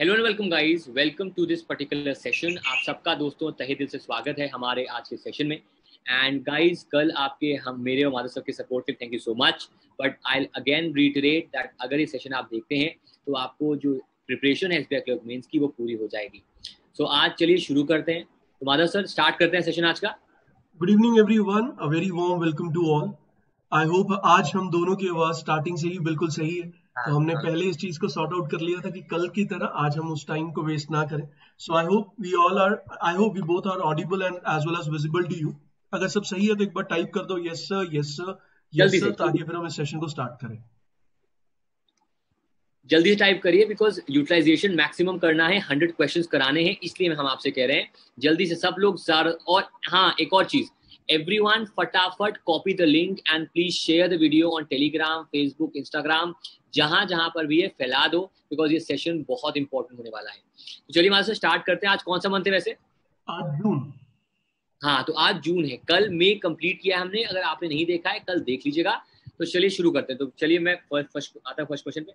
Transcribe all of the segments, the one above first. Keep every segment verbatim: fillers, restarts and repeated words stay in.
Hello and welcome guys, welcome to this particular session. आप सबका दोस्तों तहे दिल से स्वागत है हमारे आज के सेशन में। एंड गाइस, कल आपके हम मेरे और माधव सबके सपोर्ट के thank you so much. But I again reiterate that अगर ये सेशन आप देखते हैं तो आपको जो प्रिपरेशन है एसबीआई क्लर्क मेंस की वो पूरी हो जाएगी। सो so, आज चलिए शुरू करते हैं। तो माधव सर, स्टार्ट करते हैं सेशन आज का। Good evening everyone, a very warm welcome to all. I hope आज हम दोनों की आवाज स्टार्टिंग से ही बिल्कुल सही है। तो हमने पहले इस चीज को सॉर्ट आउट कर लिया था कि कल की तरह आज हम उस टाइम को वेस्ट ना करें। So I hope we all are I hope we both are audible and as well as visible to you. अगर सब सही है तो एक बार टाइप कर दो yes sir, yes sir, yes sir, ताकि फिर हम इस सेशन को स्टार्ट करें। जल्दी से टाइप करिए बिकॉज यूटिलाइजेशन मैक्सिमम करना है, हंड्रेड क्वेश्चन कराने हैं, इसलिए हम आपसे कह रहे हैं जल्दी से सब लोग। और हाँ, एक और चीज, everyone फटाफट copy the link and please share the video on Telegram, Facebook, Instagram, जहां जहां पर भी ये फैला दो because ये सेशन बहुत important होने वाला है। तो चलिए मास्टर स्टार्ट करते हैं। आज कौन सा मंथ है वैसे? आज जून। हाँ, तो आज जून है। कल मई कंप्लीट किया हमने, अगर आपने नहीं देखा है कल देख लीजिएगा। तो चलिए शुरू करते हैं। तो चलिए मैं फर्स्ट आता हूँ फर्स्ट क्वेश्चन पे।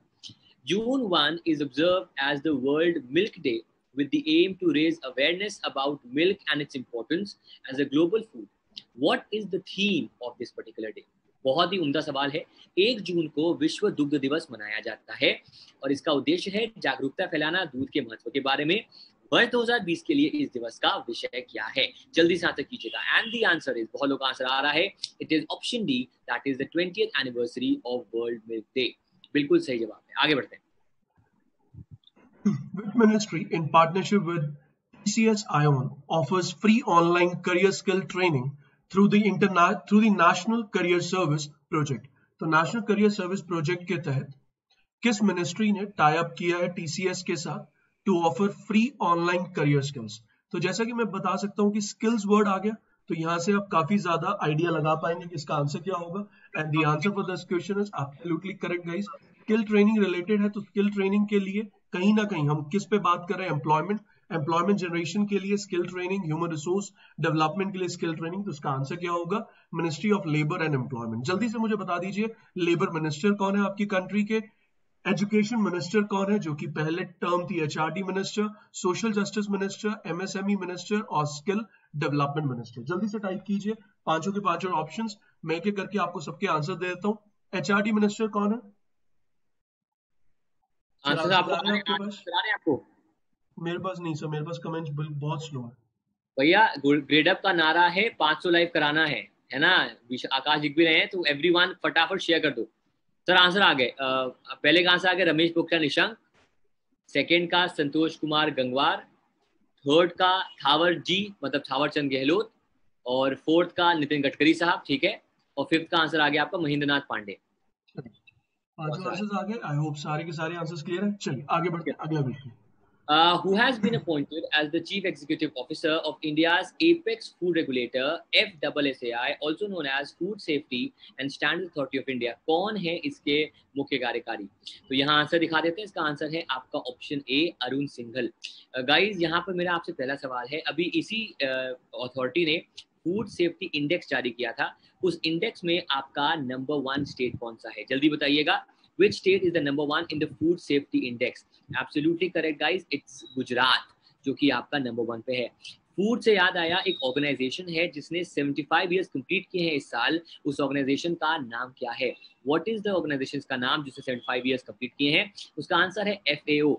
June one is observe as the world milk day with the aim to raise awareness about milk and its importance as a global food. What is the theme of this particular day? बहुत ही उम्दा सवाल है। एक जून को विश्व दुग्ध दिवस मनाया जाता है और इसका उद्देश्य है जागरूकता फैलाना दूध के महत्व के बारे में। वर्ष दो हज़ार बीस के लिए इस दिवस का विषय क्या है? जल्दी से आंसर कीजिएगा। एंड द आंसर इज, बहुत लोग आंसर आ रहा है, it is option D, that is the twentieth anniversary of world milk day. बिल्कुल सही जवाब है। आगे बढ़ते हैं। Ministry in partnership with T C S Ion offers free online career skill training through the interna- through the National Career Service project. तो National Career Service project के तहत किस ministry ने tie up किया है T C S के साथ to offer free online career skills? तो जैसा कि मैं बता सकता हूँ कि skills word आ गया, तो यहाँ से आप काफी ज्यादा idea लगा पाएंगे कि इसका answer क्या होगा। And the answer for this question is absolutely correct guys. Skill training related है, तो skill training के लिए कहीं ना कहीं हम किस पे बात कर रहे हैं? Employment, एम्प्लॉयमेंट जनरेशन के लिए skill training, human resource development के लिए स्किल ट्रेनिंग। तो उसका आंसर क्या होगा? Ministry of labour and employment. जल्दी से मुझे बता दीजिए, लेबर मिनिस्टर कौन है आपकी कंट्री के? एजुकेशन मिनिस्टर कौन है, जो कि पहले टर्म थी HRD minister, social justice minister, MSME minister और स्किल डेवलपमेंट मिनिस्टर। जल्दी से टाइप कीजिए पांचों के पांचों ऑप्शन। मैं एक एक करके आपको सबके आंसर दे देता हूँ। एचआरडी मिनिस्टर कौन है? आंसर आपको मेरे पास नहीं सर, मेरे पास कमेंट्स बहुत स्लो है। भैया ग्रेड अप का नारा है, पाँच सौ लाइव कराना है, है ना? आकाश दिख भी रहे हैं, तो एवरीवन फटाफट शेयर कर दो। सर आंसर आ गए, पहले का आंसर आ गया रमेश पोखरियाल निशंक, सेकंड का संतोष कुमार गंगवार, थर्ड का थावर जी मतलब थावर चंद गहलोत, और फोर्थ का नितिन गडकरी साहब, ठीक है, और फिफ्थ का आंसर आ गया आपका महेंद्र नाथ पांडे। पांचों आंसर्स आ गए। आई होप सारे के सारे आंसर्स क्लियर हैं। चलिए आगे बढ़ते हैं अगला question. Uh, who has been appointed as the Chief Executive Officer of India's Apex Food Regulator F S S A I, also known as Food Safety and Standards Authority of India? कौन है इसके मुख्य कार्यकारी? तो यहाँ answer दिखा देते हैं। इसका आंसर है आपका option A, Arun Singhal. Guys uh, यहाँ पर मेरा आपसे पहला सवाल है, अभी इसी अथॉरिटी uh, ने फूड सेफ्टी इंडेक्स जारी किया था। उस इंडेक्स में आपका नंबर वन स्टेट कौन सा है? जल्दी बताइएगा। Which state is the number one in the food safety index? Absolutely correct guys, it's Gujarat, जो कि आपका नंबर वन पे है। फूड से याद आया, एक ऑर्गेनाइजेशन है जिसने पचहत्तर ईयर्स कंप्लीट किए हैं इस साल। उस ऑर्गेनाइजेशन का नाम क्या है? What is the ऑर्गेनाइजेशन का नाम जिसने पचहत्तर ईयर्स कंप्लीट किए हैं? उसका आंसर है F A O।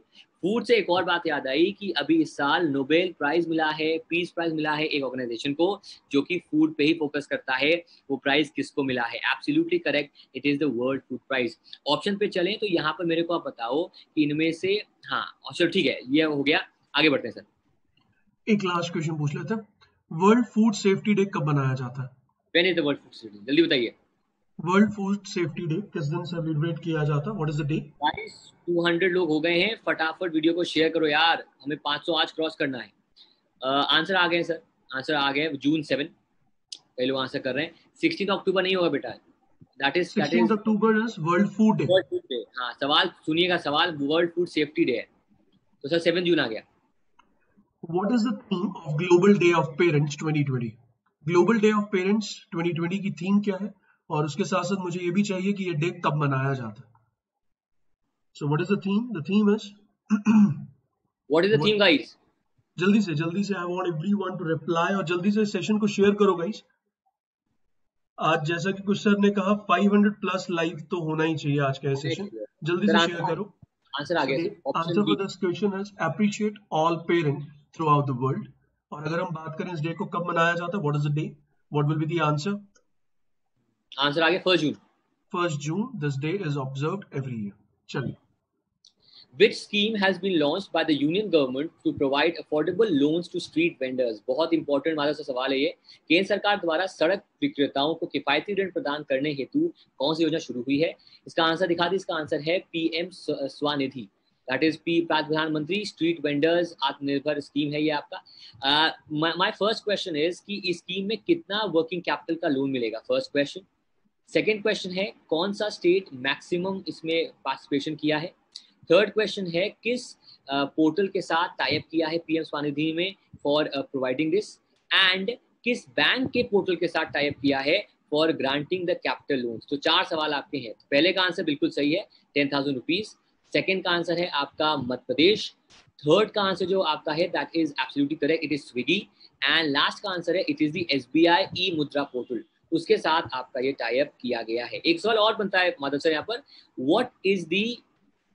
फूड से एक और बात याद आई कि अभी इस साल नोबेल प्राइज मिला है, पीस प्राइज मिला है एक ऑर्गेनाइजेशन को जो कि फूड पे ही फोकस करता है। वो प्राइज किसको मिला है? Absolutely correct, it is the world food prize. Option पे चलें तो यहाँ पर मेरे को आप बताओ कि इनमें से, हाँ चलो ठीक है, ये हो गया। आगे बढ़ते हैं सर, एक लास्ट क्वेश्चन पूछ लेते हैं। वर्ल्ड फूड सेफ्टी डे कब मनाया जाता है? When is the world food safety day? जल्दी बताइए। वर्ल्ड फूड सेफ्टी डे किस दिन सेलिब्रेट किया जाता है? What is the day? Guys दो सौ लोग हो गए हैं, फटाफट वीडियो को शेयर करो यार, हमें पाँच सौ आज क्रॉस करना है। आंसर uh, आ गए सर, आंसर आ गए जून सेवन। कई लोग आंसर कर रहे हैं। सोलह अक्टूबर नहीं होगा बेटा, दैट इज सोलह अक्टूबर इज वर्ल्ड फूड डे। हां सवाल सुनिएगा, सवाल वर्ल्ड फूड सेफ्टी डे है, तो सर सात जून आ गया। What is the theme of global day of parents twenty twenty? Global day of parents twenty twenty की थीम क्या है? और उसके साथ साथ मुझे ये भी चाहिए कि ये डे कब मनाया जाता है। So what is the theme? The theme is what is the theme guys? जल्दी से जल्दी से I want everyone to reply और जल्दी से सेशन को शेयर करो गाइस। आज जैसा कि कुछ सर ने कहा पाँच सौ प्लस लाइव तो होना ही चाहिए आज का सेशन। जल्दी से शेयर करो। आंसर आ गया। Answer for this question is appreciate all parents throughout the world. और अगर हम बात करें इस डे को कब मनाया जाता है, what is the day, what will be the answer? Answer आ गया first June. first June this day is observed every year. Chaliye. Which scheme has been launched by the union government to provide affordable loans to street vendors? बहुत important हमारा सवाल है ये। केंद्र सरकार द्वारा सड़क विक्रेताओं को किफायती ऋण प्रदान करने हेतु कौन सी योजना शुरू हुई है? इसका आंसर दिखा दी। इसका आंसर है PM Svanidhi, that is P प्रधानमंत्री स्ट्रीट वेंडर्स आत्मनिर्भर स्कीम है ये आपका। माय फर्स्ट क्वेश्चन इज कि इस स्कीम में कितना वर्किंग कैपिटल का लोन मिलेगा, फर्स्ट क्वेश्चन। सेकेंड क्वेश्चन है कौन सा स्टेट मैक्सिमम इसमें पार्टिसिपेशन किया है। थर्ड क्वेश्चन है किस पोर्टल के साथ टाई अप किया है पीएम स्वानिधि में फॉर प्रोवाइडिंग दिस, एंड किस बैंक के पोर्टल के साथ टाई अप किया है for granting the capital loans. तो चार सवाल आपके हैं। तो पहले का आंसर बिल्कुल सही है टेन थाउजेंड रुपीज। सेकेंड का आंसर है आपका मध्य प्रदेश। थर्ड का आंसर जो आपका है that is absolutely correct, it is Swiggy. And last का आंसर है it is the S B I E Mudra portal, उसके साथ आपका ये टाई अप किया गया है। एक सवाल और बनता है माधव सर यहाँ पर, what is the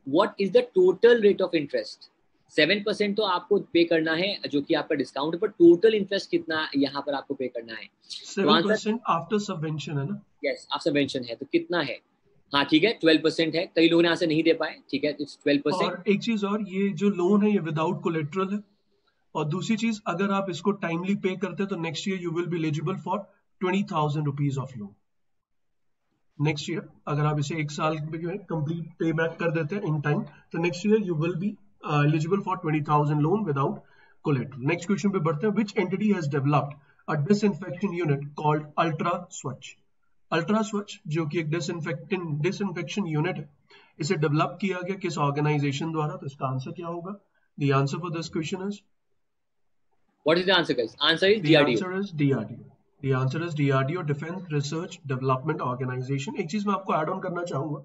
what is the total rate of interest? Seven percent तो आपको पे करना है जो कि आपका डिस्काउंट, पर टोटल इंटरेस्ट कितना यहाँ पर आपको पे करना है? सेवन परसेंट आफ्टर सबवेंशन है ना? यस, आफ्टर सबवेंशन है तो कितना है? हाँ ठीक है, ट्वेल्व परसेंट है। कई लोग ने आंसर नहीं दे पाए, ठीक है, इट्स ट्वेल्व परसेंट। एक चीज और, ये जो लोन है ये विदाउट कोलेट्रल है, और दूसरी चीज अगर आप इसको टाइमली पे करते हैं तो next year you will be eligible for twenty thousand rupees of loan next year. अगर आप इसे एक साल में कंप्लीट पे बैक कर देते हैं इन टाइम तो next year you will be eligible for twenty thousand loan without collateral. Next question पे बढ़ते हैं। Which entity has developed a disinfection unit called ultra Swachh? Ultra Swachh जो कि एक डिसइंफेक्टेंट डिसइंफेक्शन यूनिट है, इसे डेवलप किया गया किस ऑर्गेनाइजेशन द्वारा? तो इसका आंसर क्या होगा? The answer for this question is what is the answer guys? Answer is DRDO. Answer is DRDO. The answer is D R D O, Defense Research Development Organization। एक चीज मैं आपको ऐड ऑन करना चाहूंगा,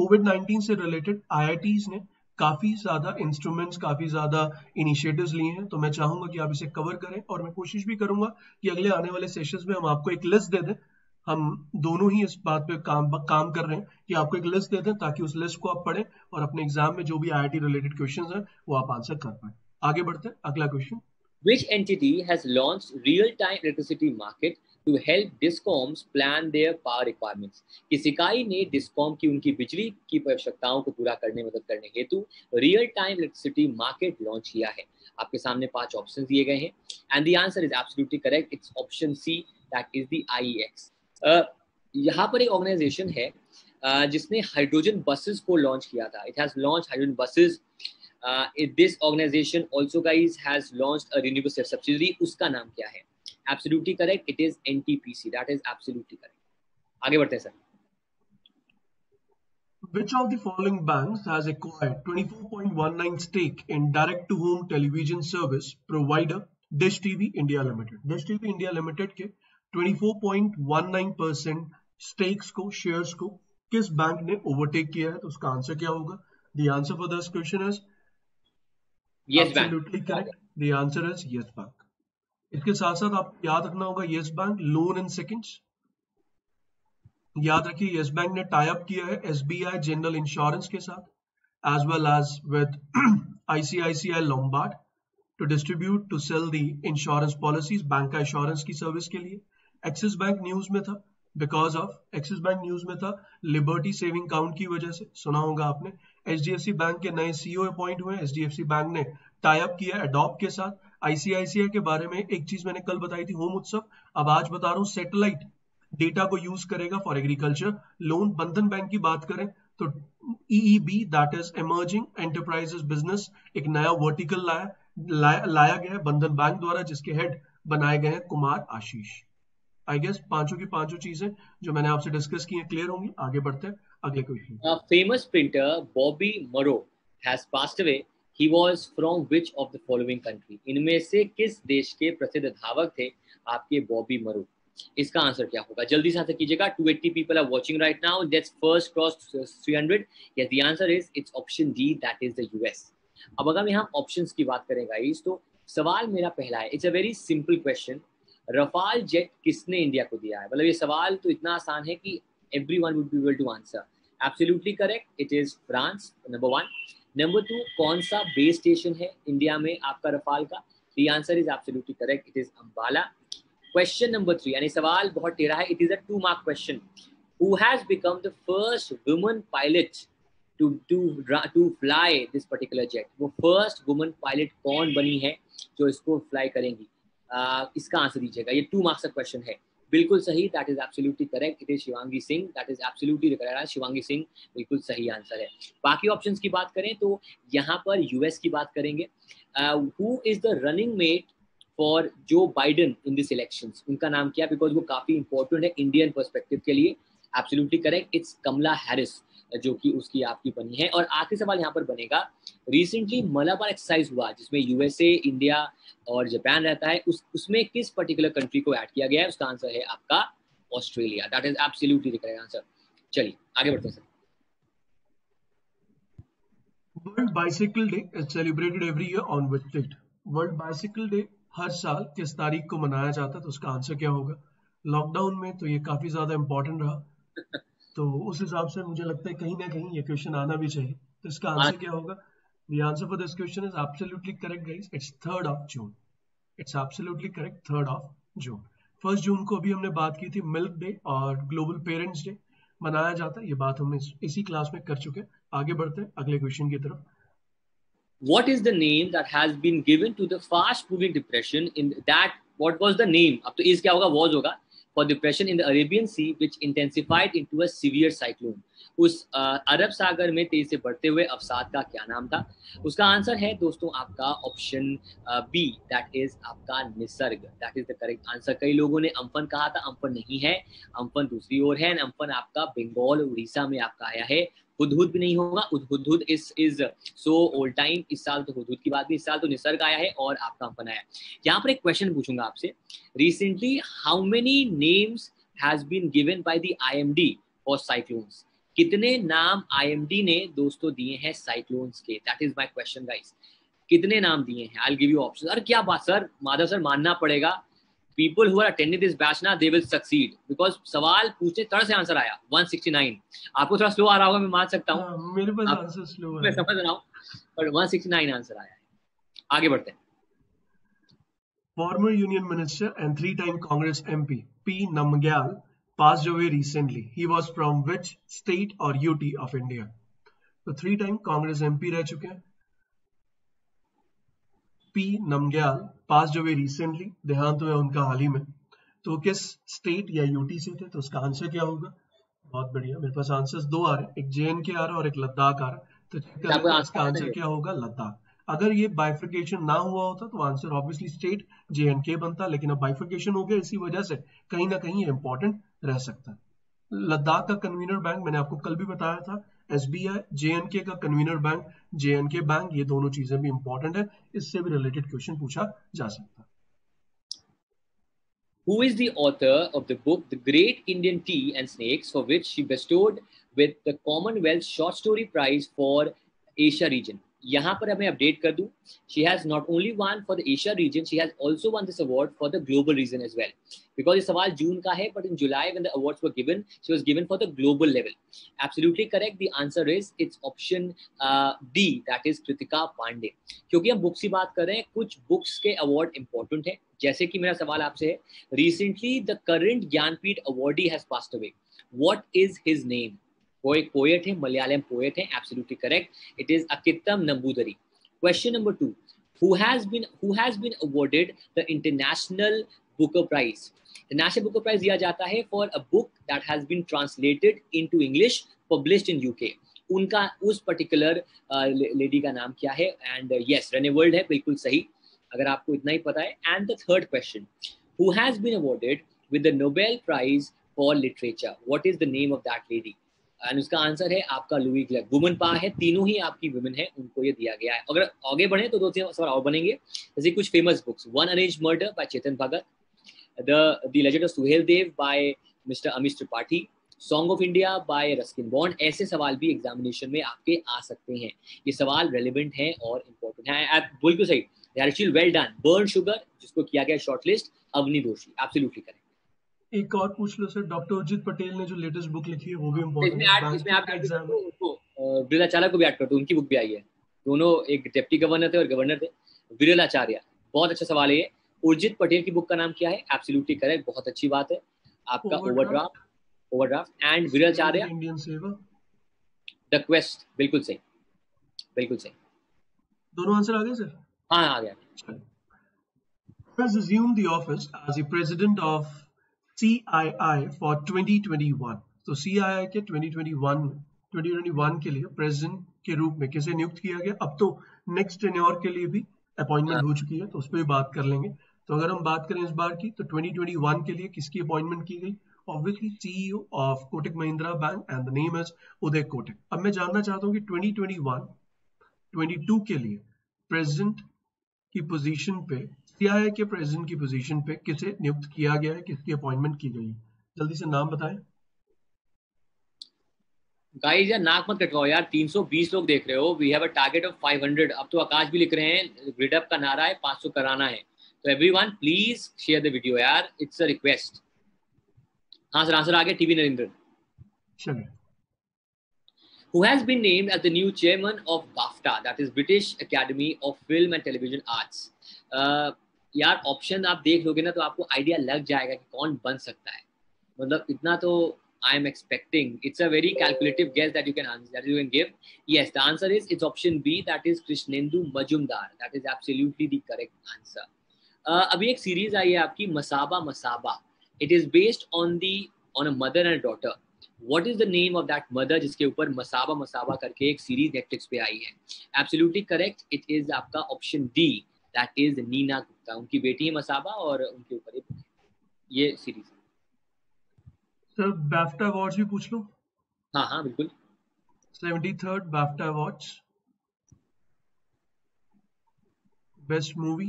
covid nineteen से related I I Ts ने काफी ज्यादा इंस्ट्रूमेंट्स, काफी ज्यादा इनिशिएटिव्स लिए हैं, तो मैं चाहूंगा कि आप इसे कवर करें और मैं कोशिश भी करूंगा कि अगले आने वाले सेशंस में हम आपको एक लिस्ट दे दें। हम दोनों ही इस बात पे काम काम कर रहे हैं कि आपको एक लिस्ट दे दें ताकि उस लिस्ट को आप पढ़ें और अपने एग्जाम में जो भी I I T related questions हैं वो आप आंसर कर पाए। आगे बढ़ते हैं, अगला question. Which entity has launched real-time electricity market to help discoms plan their power requirements? किस इकाई ने डिस्कॉम की उनकी बिजली की आवश्यकताओं को पूरा करने मदद करने हेतु real time electricity market launch किया है? आपके सामने पांच ऑप्शन दिए गए हैं and the answer is absolutely correct, it's option C that is the I E X. यहाँ पर एक ऑर्गेनाइजेशन है uh, जिसने हाइड्रोजन बसेस को लॉन्च किया था। It has launch hydrogen buses. Uh, this organization also guys has launched a renewable subsidiary, उसका नाम क्या है? Absolutely correct, it is N T P C, that is absolutely correct. आगे बढ़ते हैं sir. Which of the following banks has acquired twenty-four point one nine stake in direct to home television service provider Dish T V India Limited? Dish T V India Limited के twenty-four point one nine percent stakes को, shares को किस bank ने overtake किया है? तो उसका answer क्या होगा? The answer for this question is Yes Bank. Absolutely correct. The answer is Yes Bank. इसके साथ साथ आप याद रखना होगा Yes Bank loan in seconds. याद रखिए Yes Bank ने टाई अप किया है S B I General Insurance के साथ, as well as with I C I C I Lombard to distribute to sell the insurance policies, bank का insurance की service के लिए। Axis Bank news में था, because of Axis Bank news में था Liberty Saving Account की वजह से, सुना होगा आपने। H D F C bank के नए C E O अपॉइंट हुए। H D F C bank ने टाई अप किया Adopt के साथ। I C I C I के बारे में एक चीज मैंने कल बताई थी, होम उत्सव, अब आज बता रहा हूँ सैटेलाइट डेटा को यूज करेगा for agriculture loan. Bandhan bank की बात करें तो E E B that is emerging enterprises business, एक नया वर्टिकल लाया लाया, लाया गया है बंधन बैंक द्वारा, जिसके हेड बनाए गए हैं कुमार आशीष। आई गेस पांचों की पांचों चीजें जो मैंने आपसे डिस्कस की हैं क्लियर होंगी। आगे बढ़ते हैं, अगले question. A famous printer Bobby Marrow has passed away, he was from which of the following country? इनमें से किस देश के प्रसिद्ध धावक थे आपके बॉबी मरो? इसका आंसर क्या होगा? जल्दी से आंसर कीजिएगा। Two eighty people are watching right now, let's first cross three hundred. Yes, the answer is it's option D that is the US. अब अगर यहाँ ऑप्शंस की बात करें गाइस, तो सवाल मेरा पहला है, it's a very simple question, Rafale jet किसने इंडिया को दिया है? मतलब ये सवाल तो इतना आसान है कि everyone would be able to answer. Absolutely correct, it is France, number one. Number two, कौन सा बेस स्टेशन है इंडिया में आपका रफाल का? The answer is absolutely correct, it is Ambala. Question number three, यानी सवाल बहुत टेढ़ा है, it is a two mark question. Who has become the first woman pilot to to to fly this particular jet? वो first woman pilot कौन बनी है जो इसको fly करेंगी? uh, इसका आंसर दीजिएगा। ये two marks का क्वेश्चन है। बिल्कुल सही, that is absolutely correct, it is Shivangi Singh, that is absolutely correct, Shivangi Singh बिल्कुल सही आंसर है। बाकी ऑप्शंस की बात करें तो यहाँ पर यूएस की बात करेंगे। uh, who is the running mate for Joe Biden in this elections? उनका नाम क्या? बिकॉज वो काफी इंपॉर्टेंट है इंडियन पर्सपेक्टिव के लिए। Absolutely correct, it's Kamala Harris, जो कि उसकी आपकी बनी है। और आखिरी सवाल यहाँ पर बनेगा, रिसेंटली मलाबार एक्सरसाइज हुआ जिसमें यूएसए, इंडिया और जापान रहता है, उस उसमें किस पर्टिकुलर कंट्री को ऐड किया गया है? उसका आंसर है आपका Australia, that is absolutely correct answer. चलिए आगे बढ़ते हैं sir. World bicycle day is celebrated every year on which date? World bicycle day हर साल किस तारीख को मनाया जाता है? तो उसका आंसर क्या होगा? लॉकडाउन में तो ये काफी ज्यादा इम्पोर्टेंट रहा, तो उस हिसाब से मुझे लगता है कहीं ना कहीं ये क्वेश्चन आना भी चाहिए। तो इसका आंसर क्या होगा? The answer for this question is absolutely correct, guys. It's third of June. It's absolutely correct, third of June. First June को अभी हमने बात की थी मिल्क डे और ग्लोबल पेरेंट्स डे मनाया जाता है, ये बात हम इसी क्लास में कर चुके हैं। आगे बढ़ते हैं अगले क्वेश्चन की तरफ। What is the name that has been given to the fast-moving depression in that? What was the name? अब तो इस क्या होगा? Was होगा। For depression in the Arabian Sea which intensified into a severe cyclone. उस uh, अरब सागर में तेजी से बढ़ते हुए अवसाद का क्या नाम था? उसका आंसर है दोस्तों आपका ऑप्शन बी, दैट इज आपका Nisarga, that is the correct answer. कई लोगों ने अम्फन कहा था, अम्फन नहीं है, अम्फन दूसरी ओर है। अम्फन आपका बंगाल, उड़ीसा में आपका आया है। हुदहुद भी नहीं होगा, Hudhud is is so old time, इस साल तो हुदहुद की बात नहीं, इस साल तो निसर्ग आया है और आपका अम्फन आया है। यहाँ पर एक क्वेश्चन पूछूंगा आपसे, recently how many names has been given by the IMD for cyclones? कितने नाम आईएमडी ने दोस्तों दिए हैं साइक्लोन्स के? That is my question guys, कितने नाम दिए हैं? I will give you options. और क्या बात सर, माधव सर, मानना पड़ेगा, people who are attending this batch ना, दे विल सक्सीड, बिकॉज सवाल पूछे तरह से आंसर आया। वन सिक्सटी नाइन, आपको थोड़ा स्लो आ रहा होगा, मैं मान सकता हूँ, मेरे पास आंसर स्लो है, मैं समझ रहा हूँ, पर वन सिक्सटी नाइन आंसर आया है। आगे बढ़ते हैं। Former union minister and three time Congress MP P Namgyal passed away recently. He was from which state or U T of India? So three time Congress M P रह चुके हैं, P Namgyal passed away recently, देहांत हुआ उनका हाल ही में, तो किस स्टेट या U T से थे? तो उसका आंसर क्या होगा? बहुत बढ़िया, मेरे पास आंसर्स दो आ रहे हैं, एक जे एन के आ रहा है और एक लद्दाख आ रहा है, तो चेक करें इसका आंसर क्या होगा? लद्दाख। अगर ये बाइफिकेशन ना हुआ होता तो answer obviously state J N K बनता, लेकिन अब बाइफिकेशन हो गया, इसी वजह से कहीं ना कहीं ये इंपॉर्टेंट रह सकता है। लद्दाख का कन्वीनर बैंक मैंने आपको कल भी बताया था, S B I, J N K का convener bank J N K bank, ये दोनों चीजें भी इंपॉर्टेंट है, इससे भी रिलेटेड क्वेश्चन पूछा जा सकता है। Who is the author of the book The Great Indian Tea and Snakes, for which she bestowed with the Commonwealth Short Story Prize for Asia region? यहाँ पर मैं अपडेट कर दूं, she has not only won for the Asia region, she has also won this award for the global region as well, because ये सवाल जून का है, but in July when the awards were given, she was given for the global level. Absolutely correct, the answer is it's option D, that is Kritika Pande. क्योंकि हम books की बात कर रहे हैं, कुछ बुक्स के अवार्ड इंपॉर्टेंट है, जैसे कि मेरा सवाल आपसे है, recently the current Jnanpith awardee has passed away, what is his name? वो एक पोएट है, मलयालम पोएट है, absolutely correct, it is Akkitham Namboodiri. Question number two, who has been who has been awarded the international Booker prize? National Booker prize दिया जाता है for a book that has been translated into English, published in UK. उनका उस particular lady का नाम क्या है? And yes, Renee world है, बिल्कुल सही, अगर आपको इतना ही पता है। And the third question, who has been awarded with the Nobel prize for literature, what is the name of that lady? And उसका आंसर है आपका लुई क्लर्क। वुमेन पा है, तीनों ही आपकी वुमेन है, उनको ये दिया गया है। अगर आगे बढ़े तो दो तीन सवाल और बनेंगे, जैसे कुछ famous books, one arrange murder by Chetan Bhagat, the the legend of Suhel Dev by mister Amish Tripathi, song of India by Ruskin Bond, ऐसे सवाल भी एग्जामिनेशन में आपके आ सकते हैं। ये सवाल रेलिवेंट हैं और इम्पोर्टेंट हैं। आप बिल्कुल सही, Harshil, well done. Burn sugar जिसको किया गया शॉर्टलिस्ट, अवनी दोषी, एब्सोल्युटली करेक्ट। एक और पूछ लो सर, डॉक्टर उर्जित पटेल ने जो लेटेस्ट बुक लिखी है वो भी इम्पोर्टेंट है। इसमें आप एग्जाम को विरलाचार्य को भी ऐड कर दो, उनकी बुक भी आई है। दोनों एक डिप्टी गवर्नर थे और गवर्नर थे। विरलाचार्य, बहुत अच्छा सवाल है। उर्जित पटेल की बुक का नाम क्या है? एब्सोल्युटली करेक्ट, बहुत अच्छी बात है। आपका ओवरड्राफ्ट, ओवरड्राफ्ट एंड विरलाचार्य इंडियन सेवा द क्वेस्ट, बिल्कुल सही, बिल्कुल सही। दोनों आंसर आ गए सर? हाँ आ गया। Has assumed the office as the president of C I I for twenty twenty-one. तो C I I के twenty twenty-one के लिए प्रेसिडेंट के रूप में किसे नियुक्त किया गया? अब तो नेक्स्ट टेन्योर के लिए भी अपॉइंटमेंट हो चुकी है, तो उस पर भी बात कर लेंगे। तो अगर हम बात करें इस बार की, तो twenty twenty-one के लिए किसकी अपॉइंटमेंट की गई? Obviously C E O of Kotak Mahindra Bank and the name is Uday Kotak. अब मैं जानना चाहता हूँ कि twenty twenty-one twenty-two के लिए प्रेसिडेंट की पोजीशन पे, C I I के प्रेसिडेंट की पोजीशन पे किसे नियुक्त किया गया है, किसकी अपॉइंटमेंट की गई? जल्दी से नाम बताएं। गाइस यार नाक मत कटवाओ यार, तीन सौ बीस लोग देख रहे हो। We have a target of five hundred। अब तो आकाश भी लिख रहे हैं, ग्रिड अप का नारा है पाँच सौ कराना है। तो everyone please share the video यार, इट्स अ रिक्वेस्ट। हाँ सर, आंसर आ गया, टीवी नरेंद्र। चलिए, who has been named as the new chairman of BAFTA, that is British Academy of Film and Television Arts. uh, यार option आप देख लोगे ना तो आपको आइडिया लग जाएगा कि कौन बन सकता है। मतलब इतना तो I am expecting, it's a very calculative guess that you can answer, that you can give. Yes, the answer is it's option B, that is Krishnendu Majumdar, that is absolutely the correct answer. uh, अभी एक series आई है आपकी Masaba Masaba, it is based on the on a mother and a daughter. What is the name of that mother जिसके ऊपर मसाबा मसाबा करके एक series Netflix पे आई है? Absolutely correct, it is आपका option D, that is Neena Gupta. उनकी बेटी है मसाबा और उनके ऊपर ये सीरीज। सर बाफ्टा अवार्ड्स भी पूछ लो। हाँ हाँ बिल्कुल, seventy third BAFTA awards, best movie,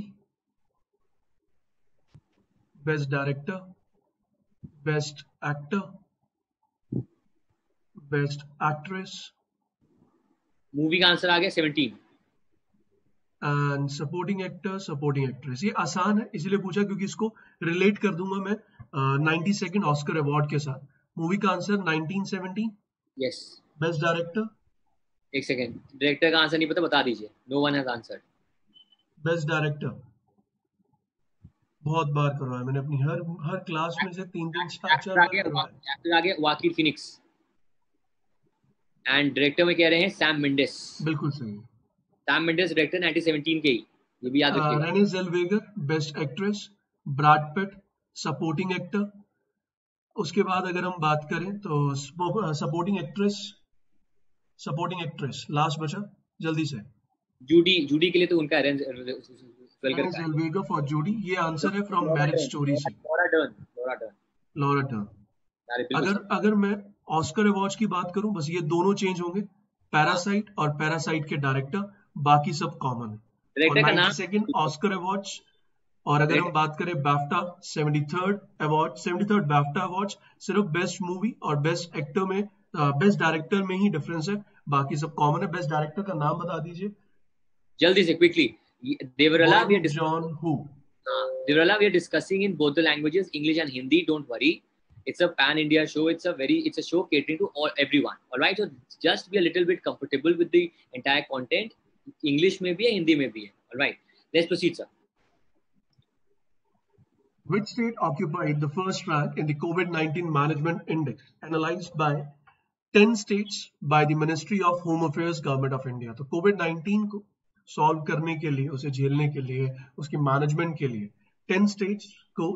best director, best actor, best actress. Movie का आंसर आ गया seventeen, and supporting actor, supporting actress. ये आसान है इसीलिए पूछा क्योंकि इसको रिलेट कर दूंगा मैं नाइनटी सेकेंड ऑस्कर अवार्ड के साथ। मूवी का answer nineteen seventeen. Yes, best director, एक सेकेंड, डायरेक्टर का आंसर नहीं पता, बता दीजिए। No one has answered best director. बहुत बार करवाया मैंने अपनी हर हर क्लास में से तीन तीन चार चार एक्टर आगे वाकिल फिनिक्स, एंड डायरेक्टर में कह रहे हैं सैम मेंडिस। बिल्कुल सही, Sam Mendes director nineteen seventeen के ही, ये भी याद रखिएगा। Renee Zellweger best actress, Brad Pitt supporting actor. उसके बाद अगर हम बात करें तो supporting actress, supporting actress last बचा जल्दी से, जूडी। जूडी के लिए तो उनका अरेंज रेने जेल्वेगर फॉर जूडी, ये आंसर है फ्रॉम मैरिज स्टोरी से, Laura Dern. Laura Dern Laura Dern अगर अगर मैं ऑस्कर अवार्ड्स की बात करूं, बस ये दोनों चेंज होंगे, पैरासाइट और पैरासाइट के डायरेक्टर, बाकी सब कॉमन है। डायरेक्टर का नाम सेकंड ऑस्कर अवार्ड्स, और अगर हम बात करें BAFTA seventy third award, seventy third BAFTA awards, सिर्फ बेस्ट मूवी और बेस्ट एक्टर में, बेस्ट डायरेक्टर में ही डिफरेंस है, बाकी सब कॉमन है। बेस्ट डायरेक्टर का नाम बता दीजिए जल्दी से, quickly. Devarla we are John who, Devarla we are discussing in both the languages, English and Hindi, don't worry. It's a pan India show, it's a very it's a show catering to all everyone, all right? So just be a little bit comfortable with the entire content, English mein bhi hai, Hindi mein bhi hai, all right? Let's proceed sir. Which state occupied the first rank in the COVID nineteen management index analyzed by ten states by the Ministry of Home Affairs, Government of India? तो COVID nineteen को solve करने के लिए, उसे झेलने के लिए, उसके मैनेजमेंट के लिए ten states को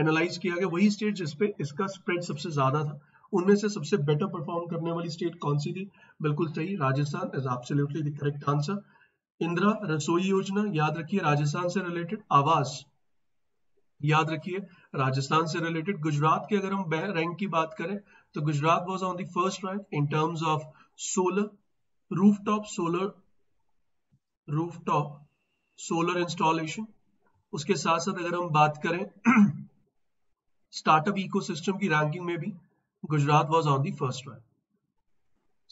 एनालाइज किया गया। वही स्टेट जिसपे इसका स्प्रेड सबसे ज्यादा था, उनमें से सबसे बेटर परफॉर्म करने वाली स्टेट कौन सी थी? बिल्कुल सही, Rajasthan is absolutely the correct answer. Indira Rasoi Yojana याद रखिए राजस्थान से रिलेटेड, आवास याद रखिए राजस्थान से रिलेटेड। गुजरात के अगर हम रैंक की बात करें तो Gujarat was on the first rank in terms of solar roof top solar roof top solar installation. उसके साथ साथ अगर हम बात करें स्टार्टअप इकोसिस्टम की रैंकिंग में भी Gujarat was on the first rank.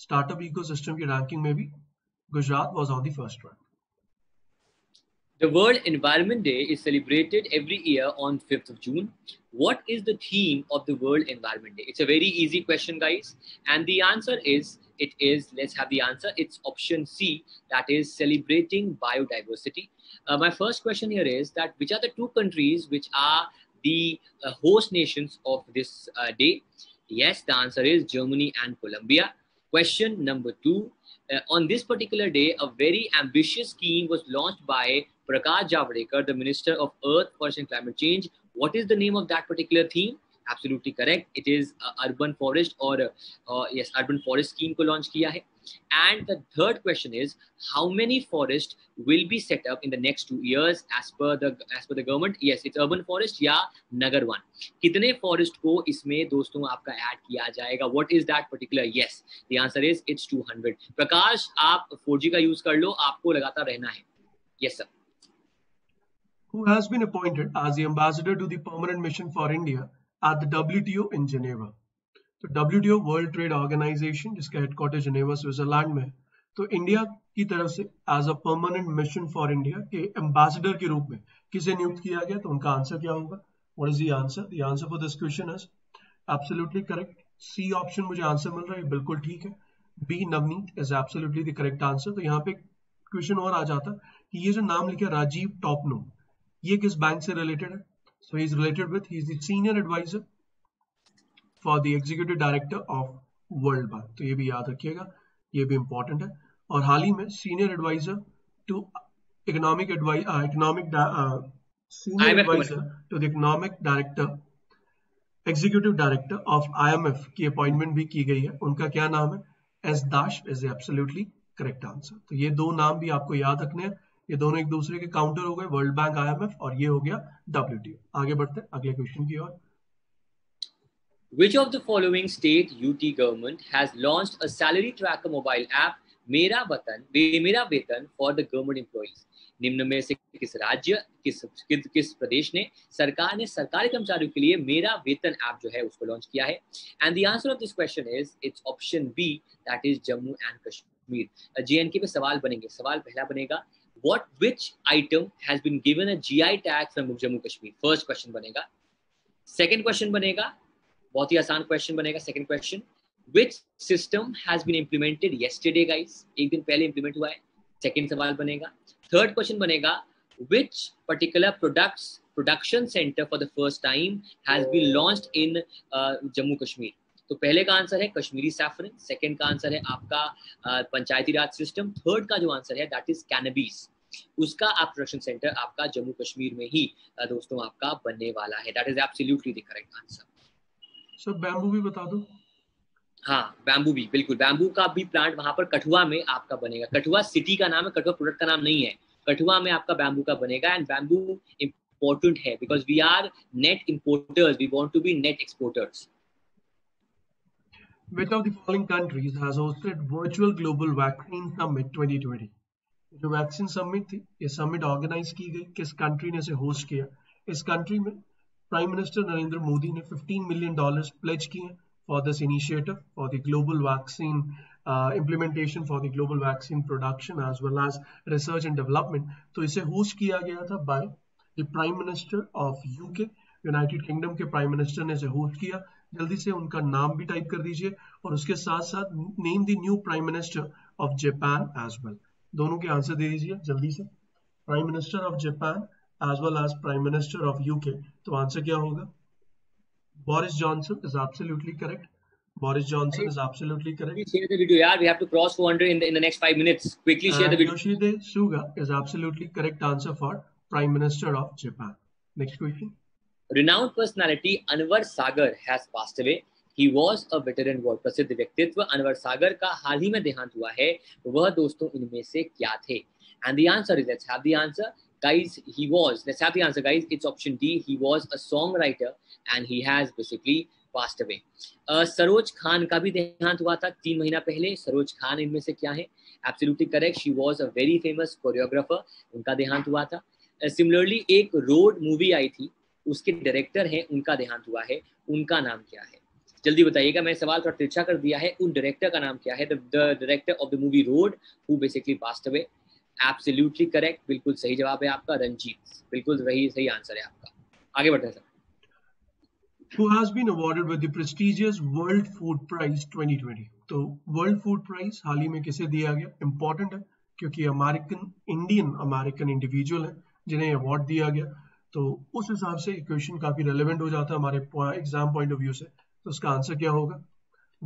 Startup ecosystem की रैंकिंग में भी Gujarat was on the first rank. The World Environment Day is celebrated every year on fifth of June. What is the theme of the World Environment Day? It's a very easy question, guys, and the answer is it is. Let's have the answer. It's option C. That is celebrating biodiversity. Uh, my first question here is that which are the two countries which are the uh, host nations of this uh, day? Yes, the answer is Germany and Colombia. Question number two. Uh, on this particular day, a very ambitious scheme was launched by Prakash Javadekar, the Minister of Earth, Forest and Climate Change. What is the name of that particular theme? Absolutely correct. It is uh, urban forest or uh, uh, yes, urban forest scheme ko launch kiya hai. And the third question is, how many forests will be set up in the next two years as per the as per the government? Yes, it's urban forest ya nagar one. Kitne forest ko isme doston aapka add kiya jayega? What is that particular? Yes, the answer is it's two hundred. Prakash, aap four G ka use kar lo, aapko lagata rehna hai. Yes, sir. Who has been appointed as the ambassador to the permanent mission for India at the W T O in Geneva? तो W T O world trade organization जिसका headquarter Geneva Switzerland में, तो India की तरफ से as a permanent mission for India के ambassador के रूप में किसे नियुक्त किया गया? तो उनका आंसर क्या होगा? What is the answer? The answer for this question is absolutely correct. C option मुझे आंसर मिल रहा है, बिल्कुल ठीक है। B Navneet is absolutely the correct answer. तो यहाँ पे क्वेश्चन और आ जाता कि ये जो नाम लिखा राजीव टॉपनो, ये किस बैंक से रिलेटेड है? So he is related with, he is the senior advisor for the executive director of world bank. तो ये भी याद रखिएगा, ये भी इंपॉर्टेंट है। और हाल ही में senior adviser to economic economic senior adviser to the economic director, executive director of IMF की अपॉइंटमेंट भी की गई है। उनका क्या नाम है? S Dash is absolutely correct answer. तो ये दो नाम भी आपको याद रखने हैं, ये दोनों एक दूसरे के काउंटर हो गए, वर्ल्ड बैंक आईएमएफ और ये हो गया डब्ल्यूटीओ। आगे बढ़ते हैं अगले क्वेश्चन की ओर। Which of the following state U T government has launched a salary tracker mobile app मेरा वेतन मेरा वेतन for the government employees? निम्न में से किस राज्य किस किस प्रदेश ने सरकार ने सरकारी कर्मचारियों के लिए मेरा वेतन ऐप जो है उसको लॉन्च किया है? And the answer of this question is it's option B, that is Jammu and Kashmir. J N K पे सवाल बनेंगे। सवाल पहला बनेगा, what which item has been given a G I tag from Jammu Kashmir? First question बनेगा। Second question बनेगा, बहुत ही आसान क्वेश्चन बनेगा। Second question, which system has been implemented yesterday? Guys एक दिन पहले इंप्लीमेंट हुआ है, सेकंड सवाल बनेगा। थर्ड क्वेश्चन बनेगा, which particular products production centre for the first time has been launched in Jammu Kashmir? तो पहले का आंसर है कश्मीरी सैफरन, सेकंड का आंसर है आपका uh, Panchayati Raj system, third का जो आंसर है दैट इज कैनबीस, उसका आप प्रोडक्शन सेंटर आपका जम्मू कश्मीर में ही uh, दोस्तों आपका बनने वाला है। That is absolutely the correct answer. Sir bamboo भी बता दो। हाँ बैम्बू भी, बिल्कुल बैम्बू का भी प्लांट वहां पर कठुआ में आपका बनेगा। कठुआ सिटी का नाम है, कठुआ प्रोडक्ट का नाम नहीं है। कठुआ में आपका बैम्बू का बनेगा एंड बैम्बू इम्पोर्टेंट है because we are net importers, we want to be net exporters. Which of the following countries has hosted virtual global vaccine summit twenty twenty? जो वैक्सीन समिट थी, ये समिट ऑर्गेनाइज की गई, किस country ने इसे host किया? इस कंट्री में प्राइम मिनिस्टर नरेंद्र मोदी ने fifteen million dollars pledge किए for this initiative for the global vaccine uh, implementation for the global vaccine production as well as research and development. तो इसे होस्ट किया गया था by the prime minister of U K, united kingdom के prime minister ने इसे host किया। जल्दी से उनका नाम भी टाइप कर दीजिए और उसके साथ साथ name the new prime minister of Japan as well. दोनों के आंसर दे दीजिए जल्दी से, prime minister of Japan as well as prime minister of U K. तो आंसर क्या होगा? Boris Johnson is absolutely correct. Boris Johnson is absolutely correct. Please share the video, yaar. We have to cross four hundred in the in the next five minutes. Quickly share the video. Yoshide Suga is absolutely correct answer for prime minister of Japan. Next question. Renowned personality Anwar Sagar has passed away. He was a veteran war. प्रसिद्ध व्यक्तित्व अनवर सागर का हाल ही में देहांत हुआ है। वह दोस्तों इनमें से क्या थे? And the answer is, let's have the answer. Guys, he was. Let's have the answer, guys. It's option D. He was a songwriter, and he has basically passed away. Uh, Saroj Khan का भी देहांत हुआ था तीन महीना पहले। सरोज खान इनमें से क्या है? Absolutely correct. She was a very famous choreographer. उनका देहांत हुआ था। Uh, similarly, एक रोड मूवी आई थी, उसके डायरेक्टर हैं, उनका देहांत हुआ है। उनका नाम क्या है? जल्दी बताइएगा, मैंने सवाल थोड़ा तिरछा कर दिया है। उन डायरेक्टर का नाम क्या है? The director of the movie road who basically passed away. Absolutely correct, बिल्कुल सही जवाब है आपका रंजीत, बिल्कुल वही सही आंसर है आपका। आगे बढ़ते हैं sir. Who has been awarded with the prestigious World Food Prize twenty twenty? तो World Food Prize हाल ही में किसे दिया गया? Important है क्योंकि American Indian American individual है जिन्हें award दिया गया, तो उस हिसाब से question काफी relevant हो जाता है हमारे exam point of view से। तो इसका answer क्या होगा?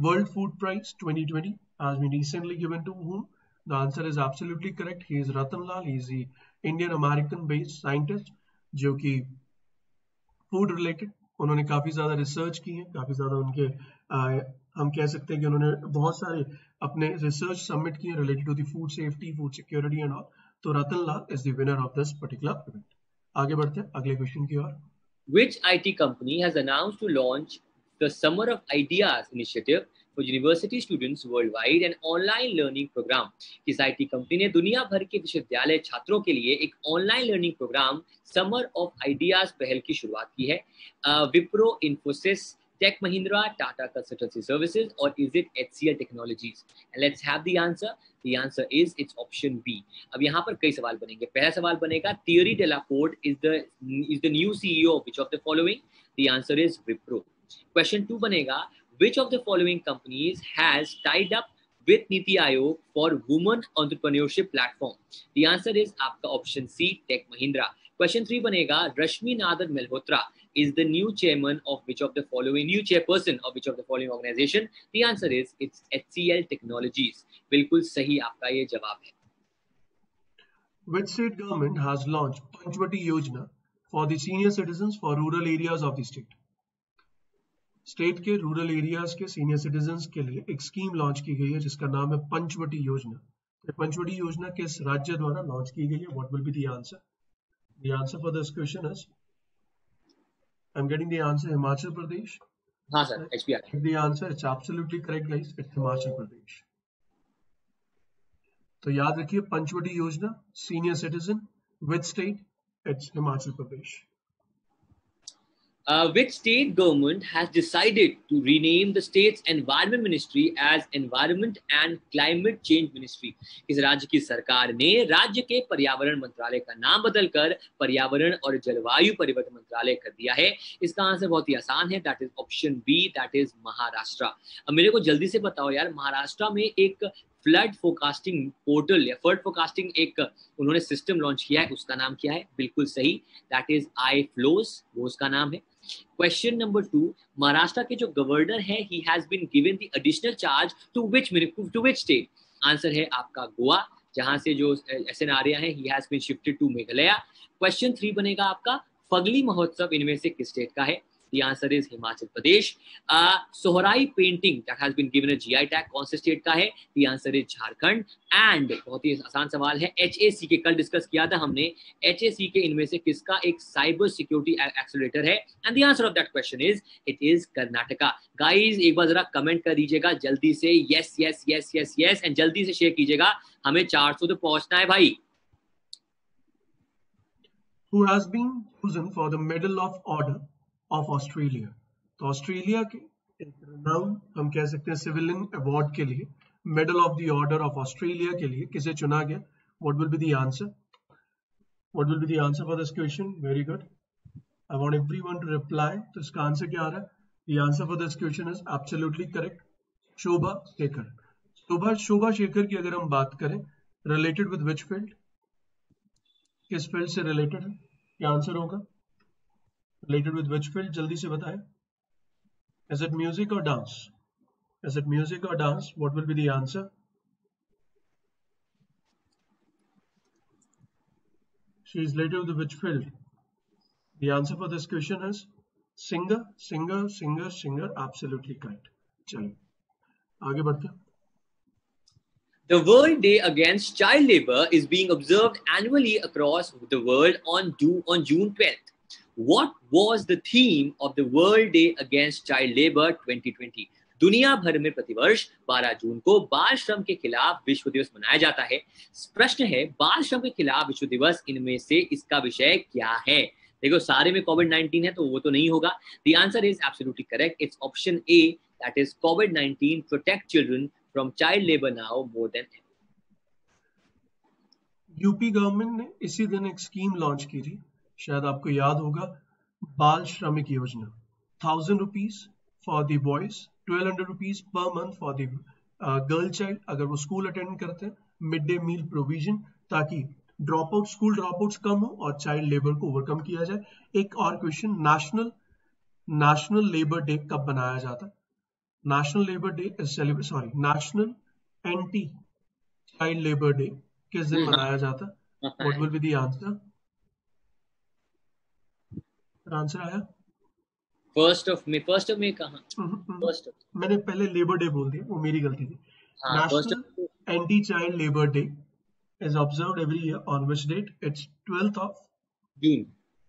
World Food Prize twenty twenty has been recently given to whom? The answer is absolutely correct. He is Ratanlal. He is the Indian American based scientist जो कि food related उन्होंने काफी ज्यादा रिसर्च की है, काफी ज्यादा उनके आ, हम कह सकते हैं कि उन्होंने बहुत सारे अपने रिसर्च सबमिट किए related to the food safety, food security and all. तो Ratanlal is the winner of this particular event. आगे बढ़ते हैं अगले क्वेश्चन की ओर। Which IT company has announced to launch the summer of ideas initiative for university students world wide and online learning programme? किस IT company ने दुनिया भर के विश्वविद्यालय छात्रों के लिए एक online learning programme summer of ideas पहल की शुरुआत की है? विप्रो, इंफोसिस, टेक महिंद्रा, टाटा कंसल्टेंसी सर्विसेज और is it HCL technologies? And let's have the answer. The answer is it's option B. अब यहाँ पर कई सवाल बनेंगे। पहला सवाल बनेगा Thierry Delaporte is the is the new CEO of which of the following? The answer is Wipro. Question two बनेगा which of the following companies has tied up with Niti Aayog for women entrepreneurship platform? The answer is आपका option C, Tech Mahindra. Question three बनेगा Rashmi Nadar Malhotra is the new chairman of which of the following new chairperson of which of the following organization? The answer is it's H C L Technologies. बिल्कुल सही आपका ये जवाब है। Which state government has launched Panchvati Yojana for the senior citizens for rural areas of the state? State के rural areas के senior citizen के लिए एक स्कीम लॉन्च की गई है जिसका नाम है पंचवटी योजना। पंचवटी योजना किस राज्य द्वारा लॉन्च की गई है? What will be the answer? The answer for this question is I am getting the answer Himachal Pradesh. हां sir, HPR. The answer is absolutely correct guys, it's Himachal Pradesh. तो याद रखिए पंचवटी योजना senior citizen with state, it's Himachal Pradesh. Uh, which state government has decided to rename the state's environment ministry as environment and climate change ministry? इस राज्य की सरकार ने राज्य के पर्यावरण मंत्रालय का नाम बदलकर पर्यावरण और जलवायु परिवर्तन मंत्रालय कर दिया है। इसका आंसर बहुत ही आसान है, that is option B, that is Maharashtra. अब मेरे को जल्दी से बताओ यार, महाराष्ट्र में एक फ्लड फोरकास्टिंग पोर्टल या फ्लड फोरकास्टिंग एक उन्होंने सिस्टम लॉन्च किया है, उसका नाम क्या है? बिल्कुल सही, दैट इज आई फ्लोस, वो उसका नाम है। क्वेश्चन नंबर टू, महाराष्ट्र के जो गवर्नर है ही has been given the additional charge to which to which state? Answer है आपका गोवा, जहां से जो एसएनआरया है ही has been shifted to Meghalaya. Question three बनेगा आपका फगली महोत्सव इनमें से किस स्टेट का है? The answer is Himachal Pradesh. Uh, Sohrai painting that has been given a G I tag कौन से state का है? The answer is Jharkhand. And बहुत ही आसान सवाल है, H A C के कल डिस्कस किया था हमने, H A C के इनमें से किसका एक साइबर सिक्योरिटी एक्सेलरेटर है? And the answer of that question is it is Karnataka. Guys एक बार जरा कमेंट कर दीजिएगा जल्दी से, yes yes yes yes yes and जल्दी से शेयर कीजिएगा, हमें चार सौ तो पहुंचना है भाई। Who has been chosen for the Medal of Honor of Australia? तो ऑस्ट्रेलिया के एक रनाउंड हम कह सकते हैं सिविलियन अवार्ड के लिए medal of the order of Australia के लिए किसे चुना गया? What will be the answer? What will be the answer for this question? Very good, I want everyone to reply. तो इसका आंसर क्या आ रहा है? The answer for this question is absolutely correct, Shobha Shekhar. Shobha Shobha Shekhar की अगर हम बात करें रिलेटेड विद व्हिच फील्ड, किस फील्ड से रिलेटेड है? क्या आंसर होगा? Related with which field? जल्दी से बताएं। Is it music or dance? Is it music or dance? What will be the answer? She is related with which field? The answer for this question is singer, singer, singer, singer. Absolutely correct. चलो, आगे बढ़ते हैं। The World Day Against Child Labour is being observed annually across the world on June on June twelfth. What was the theme of the World Day Against Child Labour twenty twenty? दुनिया भर में प्रतिवर्ष बारह जून को बाल श्रम के खिलाफ विश्व दिवस मनाया जाता है। प्रश्न है, बाल श्रम के खिलाफ विश्व दिवस इनमें से इसका विषय क्या है? देखो सारे में कोविड नाइनटीन है तो वो तो नहीं होगा। The answer is absolutely correct. It's option A, that is COVID nineteen, protect children from child labor now more than ever. UP government ने इसी दिन एक स्कीम लॉन्च की थी, शायद आपको याद होगा, बाल श्रमिक योजना। Thousand rupees for the boys, twelve hundred rupees पर month for the girl child अगर वो स्कूल अटेंड करते हैं, मिड डे मील प्रोविजन ताकि drop out school drop out कम हो और चाइल्ड लेबर को ओवरकम किया जाए। एक और question, national national labour day कब बनाया जाता है? National labour day celebrate sorry national anti child labour day किस दिन मनाया जाता? What will be the answer? Answer आया first of May. First of May कहां? फर्स्ट मैंने पहले लेबर डे बोल दिया, वो मेरी गलती थी। National anti child labour day is observed every year on which date? It's twelfth of June.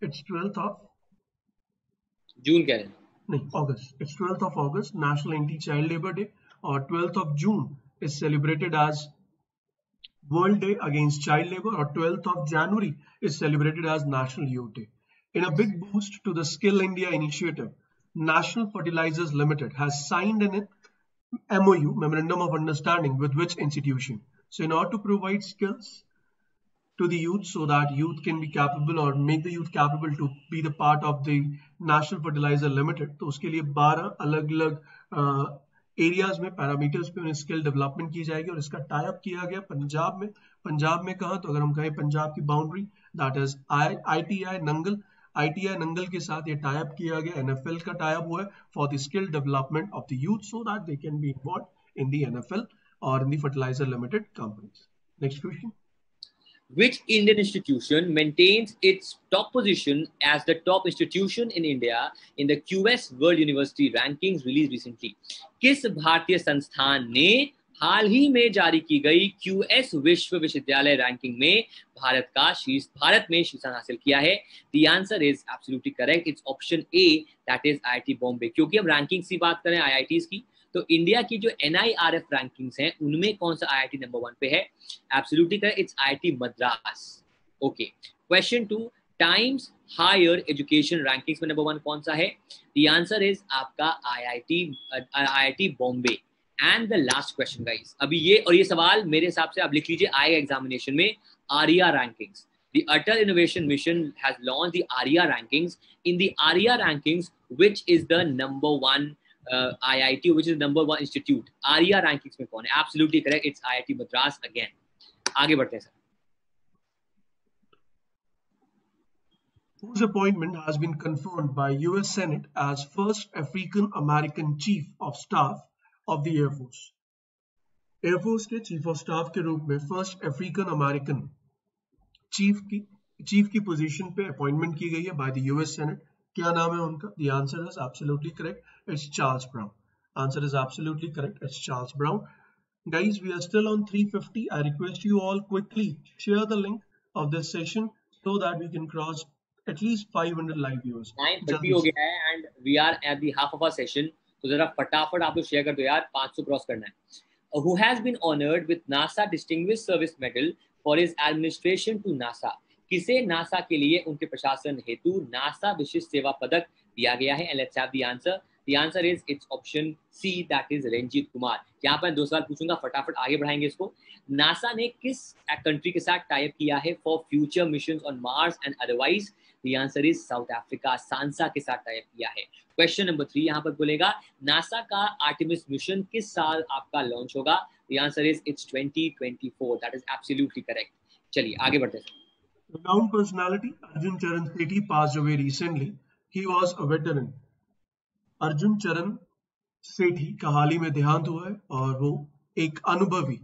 It's twelfth of June कह रहे हैं? नहीं, August. It's twelfth of August, National Anti-Child Labour Day, और twelfth of June is celebrated as World Day Against Child Labour, और twelfth of January is celebrated as National Youth Day. In a big boost to the Skill India initiative, National Fertilizers Limited has signed an M O U, Memorandum of Understanding, with which institution? So in order to provide skills to the youth so that youth can be capable or make the youth capable to be the part of the National Fertilizer Limited, तो उसके लिए बारह अलग अलग areas में parameters पे उन्हें skill development की जाएगी और इसका टाई अप किया गया पंजाब में। पंजाब में कहा तो अगर हम कहें पंजाब की boundary that is I I T I Nangal ITI Nangal के साथ ये टाई अप किया गया। एनएफएल का टाई अप हुआ है for the skill development of the youth so that they can be involve in the NFL or in the fertilizer limited companies. Next question. Which Indian institution maintains its top position as the top institution in India in the Q S World University Rankings released recently? किस भारतीय संस्थान ने हाल ही में जारी की गई Q S विश्व विश्वविद्यालय रैंकिंग में भारत का शीर्ष भारत में शीर्षस्थान हासिल किया है? The answer is absolutely correct. It's option A, that is I I T Bombay. क्योंकि हम रैंकिंग की बात करें I I Ts की, तो इंडिया की जो N I R F rankings हैं उनमें कौन सा I I T number one पे है? Absolutely correct, it's I I T Madras. Okay, question two, Times higher education rankings में नंबर वन कौन सा है? द आंसर इज आपका I I T I I T Bombay. And the last question guys, अभी ये और ये सवाल मेरे हिसाब से आप लिख लीजिए आई एग्जामिनेशन में, ARIIA rankings. The Atal Innovation Mission has launched the ARIA rankings. In the ARIA rankings, which is the number one Uh, I I T, which is number one institute? ARIIA rankings में कौन है? Absolutely correct. It's I I T Madras again. आगे बढ़ते हैं sir. Whose appointment has been confirmed by U S Senate as first African American Chief of Staff of the Air Force? Air Force के Chief of Staff के रूप में first African American Chief की Chief की position पे appointment की गई है by the U S Senate. क्या नाम है उनका? The answer is absolutely correct. It's Charles Brown. Answer is absolutely correct. It's Charles Brown. Guys, we are still on three fifty. I request you all quickly share the link of this session so that we can cross at least five hundred live viewers. nine thirty हो गया है and we are at the half of our session. तो जरा फटाफट आप लोग share कर दो यार, five hundred क्रॉस करना है। Who has been honored with NASA Distinguished Service Medal for his administration to NASA? किसे नासा के लिए उनके प्रशासन हेतु नासा विशिष्ट सेवा पदक दिया गया है? Let's have the answer. The answer is it's option C, that is Ranjit Kumar. यहाँ पर दो सवाल पूछूंगा, फटाफट आगे बढ़ाएंगे इसको। नासा ने किस कंट्री के साथ टाई अप किया है for future missions on Mars and otherwise? The answer is South Africa, SANSA के साथ टाई अप किया है। क्वेश्चन नंबर थ्री यहाँ पर बोलेगा, नासा का आर्टिमिस मिशन किस साल आपका लॉन्च होगा? The answer is it's twenty twenty four, that is absolutely correct. चलिए आगे बढ़ते हैं। Renowned personality Arjun Charan Sethi passed away recently. He was a veteran. Arjun Charan Sethi का हाल ही में देहांत हुआ है और वो एक अनुभवी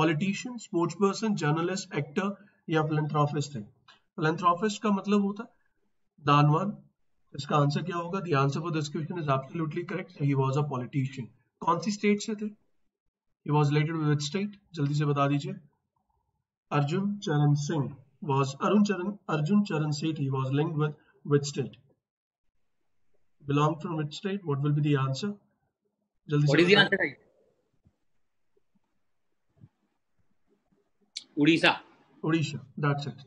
politician, sports person, journalist, actor या फिलैंथ्रोपिस्ट है। फिलैंथ्रोपिस्ट का मतलब होता है दानवान। इसका आंसर क्या होगा? The answer for this question is absolutely correct. He was a politician. कौन सी स्टेट से थे? He was related with which state? जल्दी से बता दीजिए। Arjun Charan Singh was Arun Charan Arjun Charan Sethi was linked with which state? Belonged from which state? What will be the answer? Jaldi. What is the answer? Odisha. Odisha. That's it.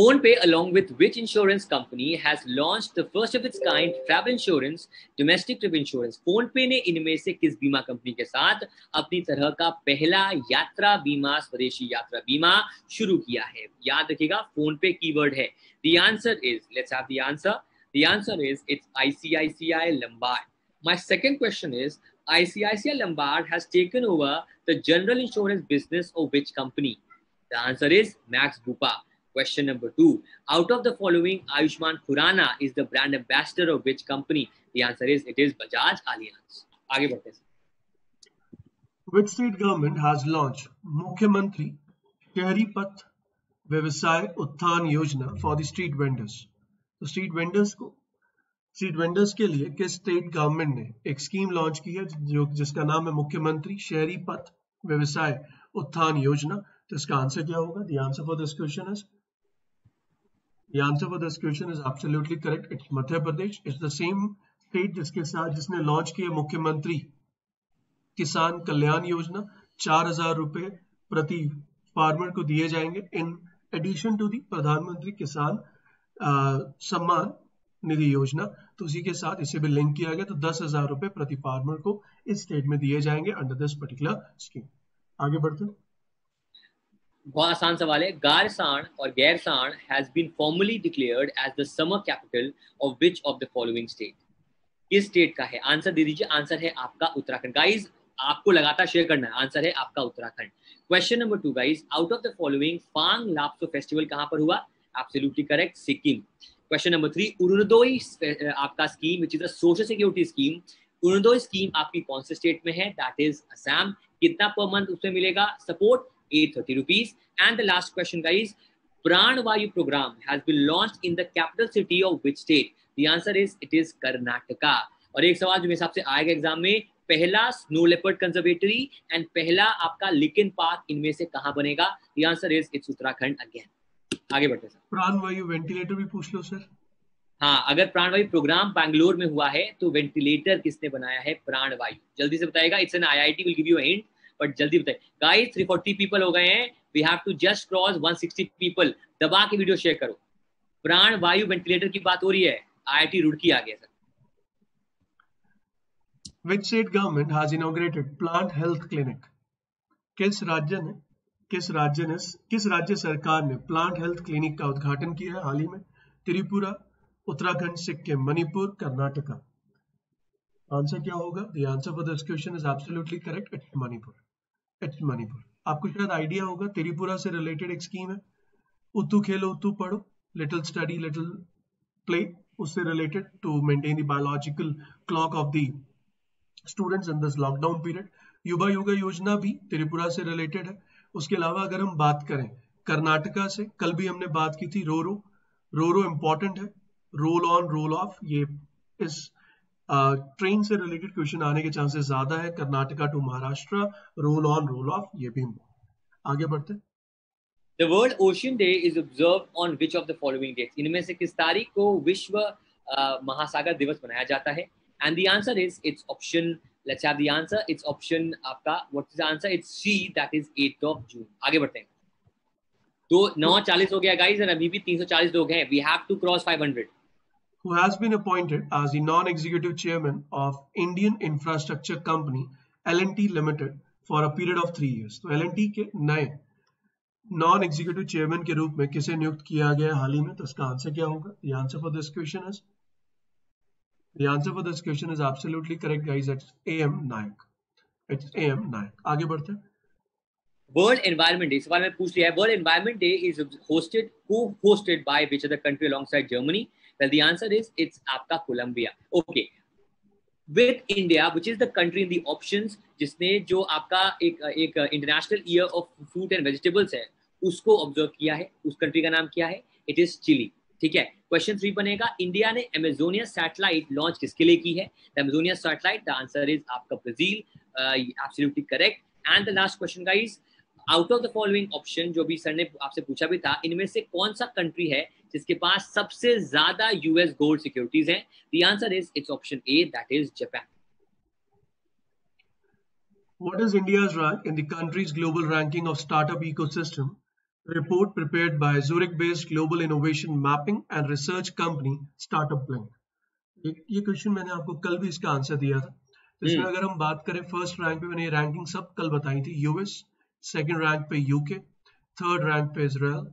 PhonePe, along with which insurance company, has launched the first of its kind travel insurance, domestic trip insurance? PhonePe ने इनमें से किस बीमा company के साथ अपनी तरह का पहला यात्रा बीमा, स्वदेशी यात्रा बीमा शुरू किया है? याद रखिएगा, PhonePe कीवर्ड है। The answer is, let's have the answer. The answer is, it's I C I C I Lombard. My second question is, I C I C I Lombard has taken over the general insurance business of which company? The answer is Max Bupa. Question number two. Out of the following, Ayushman Khurana is the brand ambassador of which company? The answer is it is Bajaj Allianz. आगे बढ़ते हैं. Which state government has launched Mukhyamanत्री Shehri Path Vyavsay Uttan Yojana for the street vendors? तो street vendors को street vendors के लिए किस state government ने एक स्कीम लॉन्च की है जो जिसका नाम है मुख्यमंत्री शहरी पथ व्यवसाय उत्थान योजना? तो इसका आंसर क्या होगा? The answer for this question is the answer for this question is absolutely correct. It's Madhya Pradesh. It's the same state जिसके साथ जिसने लॉन्च किया मुख्यमंत्री किसान कल्याण योजना. चार हजार रुपए प्रति फार्मर को दिए जाएंगे इन एडिशन टू दी प्रधानमंत्री किसान सम्मान निधि योजना. तो उसी के साथ इसे भी लिंक किया गया. तो दस हजार रुपए प्रति फार्मर को इस स्टेट में दिए जाएंगे अंडर दिस पर्टिकुलर स्कीम. आगे बढ़ते हैं. बहुत आसान सवाल है. गारसाण और Gairsain has been formally declared as the summer capital of which of the following state? किस स्टेट का है? आंसर दे दीजिए. आंसर है आपका उत्तराखंड. गाइज आपको लगातार शेयर करना है. आंसर है आपका Uttarakhand. Question number two guys. Out of the following Pang Lhabsol festival कहां पर हुआ? Absolutely correct, Sikkim. Question number three. Orunodoi आपका scheme which is a social security scheme, Orunodoi scheme आपकी कौन से स्टेट में है? That is Assam. कितना पर मंथ उसमें मिलेगा support? Eight thirty rupees. And the last question guys. Pranavayu programme has been launched in the capital city of which state? The answer is it is Karnataka. और एक सवाल जो मेरे हिसाब से आएगा एग्जाम में, पहला स्नो लेपर्ड कंजर्वेटरी एंड पहला आपका लिकन पार्क इनमें से कहां बनेगा? The answer is it's Uttarakhand again. आगे बढ़ते हैं. प्राणवायु वेंटिलेटर भी पूछ लो सर. हाँ, अगर प्राणवायु प्रोग्राम बैंगलोर में हुआ है तो वेंटिलेटर किसने बनाया है? प्राणवायु. जल्दी से बताएगा. It's an IIT, will give you a hint, but जल्दी बताइए गाइस. थ्री फोर्टी पीपल हो गए हैं. We have to just cross one sixty people. दबा के वीडियो शेयर करो. प्राणवायु वेंटिलेटर की बात हो रही है. आईआईटी रुड़की आ गया sir. Which state government has inaugurated plant health clinic? किस राज्य ने किस राज्य ने किस राज्य सरकार ने प्लांट हेल्थ क्लिनिक का उद्घाटन किया है हाल ही में? त्रिपुरा, उत्तराखंड, सिक्किम, मणिपुर, कर्नाटका. आंसर क्या होगा? The answer for this question is absolutely correct. It's Manipur. It's Manipur. आपको शायद आइडिया होगा त्रिपुरा से रिलेटेड एक स्कीम है उतू खेलो उतू पढ़ो, लिटिल स्टडी लिटिल प्ले, उससे related to maintain the biological clock of the students in this lockdown period. युवा योगा योजना भी त्रिपुरा से रिलेटेड है. उसके अलावा अगर हम बात करें कर्नाटका से, कल भी हमने बात की थी रोरो. रोरो इम्पोर्टेंट है. रोल ऑन रोल ऑफ, ये इस आ, ट्रेन से रिलेटेड क्वेश्चन आने के चांसेस ज्यादा है. Karnataka to Maharashtra, roll on roll off, ये भी इम्पोर्टेंट. आगे बढ़ते. The world ocean day is observe on which of the following dates? इनमें से किस तारीख को विश्व आ, महासागर दिवस मनाया जाता है? And the answer is it's option. Let's have the answer. It's option आपका. What's the answer? It's C. That is eighth of June. आगे बढ़ते हैं. तो nine forty हो गया guys और अभी भी three forty लोग हैं. We have to cross five hundred. Who has been appointed as the non-executive chairman of Indian Infrastructure Company L and T Limited for a period of three years? तो L and T के नए non-executive chairman के रूप में किसे नियुक्त किया गया हाल ही में? तो इसका आंसर क्या होगा? The answer for this question is The answer for this question is absolutely correct, guys. It's A M Nayak. It's A M Nayak. आगे बढ़ते हैं. World Environment Day. इस बार मैं पूछ लिया है. World Environment Day is hosted, co-hosted by which other country alongside Germany? Well, the answer is it's आपका Colombia. Okay. With India, which is the country in the options जिसने जो आपका एक एक international year of fruit and vegetables है, उसको observe किया है. उस country का नाम क्या है? It is Chile. ठीक है. क्वेश्चन थ्री बनेगा. इंडिया ने अमेजोनिया सैटेलाइट लॉन्च किसके लिए की है? Amazonia satellite. The answer is आपका Brazil. Absolutely correct. And the last question guys. Out of the following option जो भी सर ने आपसे पूछा भी था, इनमें से कौन सा कंट्री है जिसके पास सबसे ज्यादा यूएस गोल्ड सिक्योरिटीज हैं? The answer is it's option A. That is Japan. What is India's rank in the countries global ranking of startup ecosystem Report prepared by Zurich-based Global Innovation Mapping and Research Company Startup Plant. ये question मैंने आपको कल भी इसका answer दिया था. इसमें अगर हम बात करें फर्स्ट रैंक पे मैंने ये रैंकिंग सब कल बताई थी. यूएस, सेकंड रैंक पे यूके, थर्ड रैंक पे इजराइल.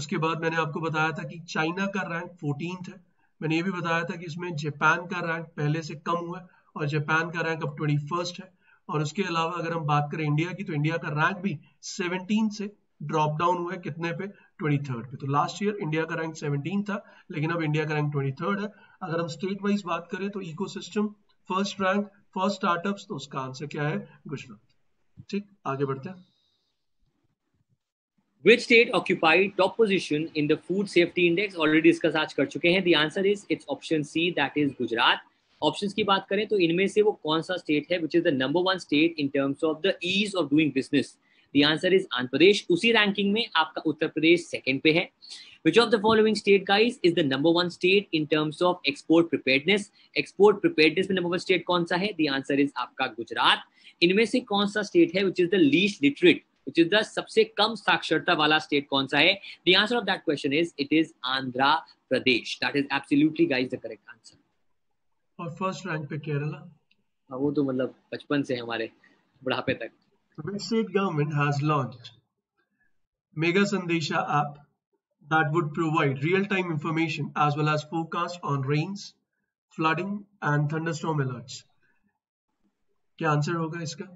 उसके बाद मैंने आपको बताया था कि चाइना का रैंक फोर्टीन्थ है. मैंने ये भी बताया था कि इसमें जापान का रैंक पहले से कम हुआ है और जापान का रैंक अब ट्वेंटी फर्स्ट है. और उसके अलावा अगर हम बात करें इंडिया की तो इंडिया का रैंक भी सेवनटीन से ड्रॉप डाउन हुआ है कितने पे, ट्वेंटी थर्ड पे. तो लास्ट ईयर इंडिया का रैंक सेवनटीन था लेकिन अब इंडिया का रैंक ट्वेंटी थर्ड है. अगर हम स्टेट वाइज बात करें तो ecosystem first rank, first startups, तो उसका आंसर क्या है, गुजरात. ठीक, आगे बढ़ते हैं. Which state occupied top position in the food safety index? Already इसका सर्च कर चुके हैं. The answer is it's option C, that is Gujarat. Options की बात करें तो इनमें से वो कौन सा स्टेट है which is the number one state in terms of the ease of doing business? The answer is Andhra Pradesh. उसी रैंकिंग में आपका उत्तर प्रदेश सेकंड पे है. Which of the following state guys is the number one state in terms of export preparedness? Export preparedness में number one state कौन सा है? The answer is आपका गुजरात. इनमें से कौन सा state है which is the least literate, which is the सबसे कम साक्षरता वाला state कौन सा है? The answer of that question is it is Andhra Pradesh. That is absolutely guys the correct answer. और first rank पे केरला. वो तो मतलब बचपन से हमारे बुढ़ापे तक. Which state government has launched Mega Sandesha app that would provide real-time information as well as forecast on rains, flooding and thunderstorm alerts? क्या आंसर होगा इसका?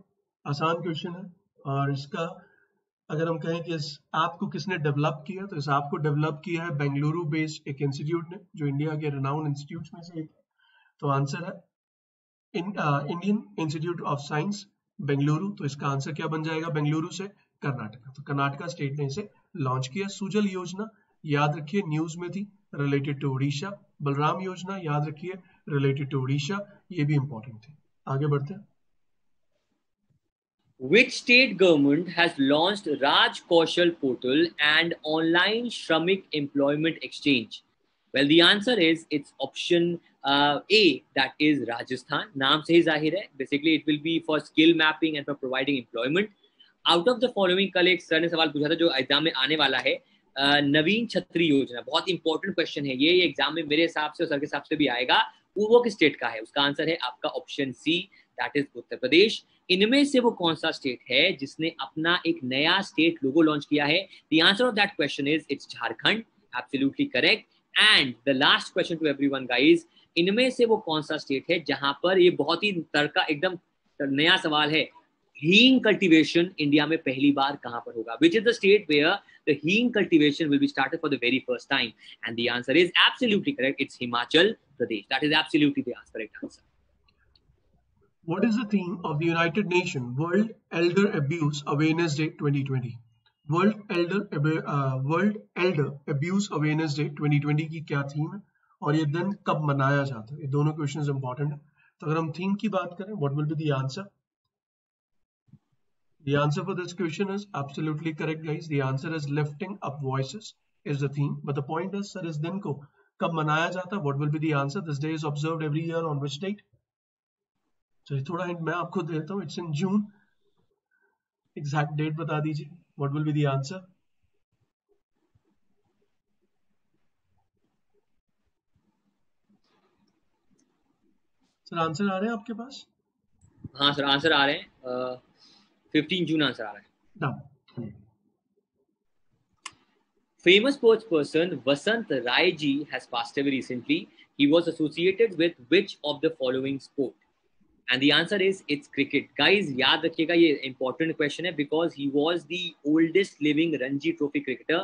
आसान क्वेश्चन है. और इसका अगर हम कहें कि इस ऐप को किसने डेवलप किया तो इस ऐप को डेवलप किया है बेंगलुरु बेस्ड एक इंस्टीट्यूट ने जो इंडिया के रेनाउंड इंस्टीट्यूट में से एक. तो आंसर है Indian institute of science Bengaluru. तो इसका आंसर क्या बन जाएगा, बेंगलुरु से कर्नाटका. तो कर्नाटका स्टेट ने इसे लॉन्च किया. सुजल योजना याद रखिए न्यूज में थी, रिलेटेड टू उड़ीसा. बलराम योजना याद रखिए रिलेटेड टू उड़ीसा, ये भी इंपॉर्टेंट थी. आगे बढ़ते हैं. Which state government has launched Raj Kaushal portal and online Shramik employment exchange? Well, the answer is it's option uh, A, that is Rajasthan. नाम से ही जाहिर है. Basically, it will be for skill mapping and for providing employment. Out of the following, कल एक sir ने सवाल पूछा था जो एग्जाम में आने वाला है, uh, नवीन छतरी योजना. बहुत इंपॉर्टेंट क्वेश्चन है ये, ये एग्जाम में मेरे हिसाब से और सर के हिसाब से भी आएगा. वो किस स्टेट का है? उसका आंसर है आपका option C, that is Uttar Pradesh. इनमें से वो कौन सा स्टेट है जिसने अपना एक नया स्टेट लोगो लॉन्च किया है? The answer of that question is it's Jharkhand. Absolutely correct. And the last question to everyone, guys, इनमें से वो कौन सा स्टेट है जहां पर ये बहुत ही तड़का एकदम नया सवाल है, हींग कल्टीवेशन इंडिया में पहली बार कहां पर होगा? Which is the state where the हींग cultivation will be started for the very first time? And the answer is absolutely correct. It's Himachal Pradesh. That is absolutely the correct answer. What is the theme of the United Nations World Elder Abuse Awareness Day twenty twenty? World elder world elder abuse awareness day twenty twenty की क्या theme है और ये दिन कब मनाया जाता है? ये दोनों क्वेश्चंस इंपॉर्टेंट हैं. तो अगर हम थीम की बात करें, what will be the answer? The answer for this question is absolutely correct guys. The answer is lifting up voices is the theme. But the point is sir इस दिन को कब मनाया जाता है, what will be the answer? This day is observed every year on which date? तो थोड़ा hint मैं आपको देता हूं, it's in June. Exact date बता दीजिए. What will be the answer? Sir answer आ रहे हैं आपके पास? हाँ सर आंसर आ रहे हैं. फिफ्टीन जून आंसर आ रहा है. Famous sports person Vasant Rai ji has passed away recently. He was associated with which of the following sport? And the answer is it's cricket. Guys, याद रखिएगा ये important question है because he was the oldest living Ranji Trophy cricketer.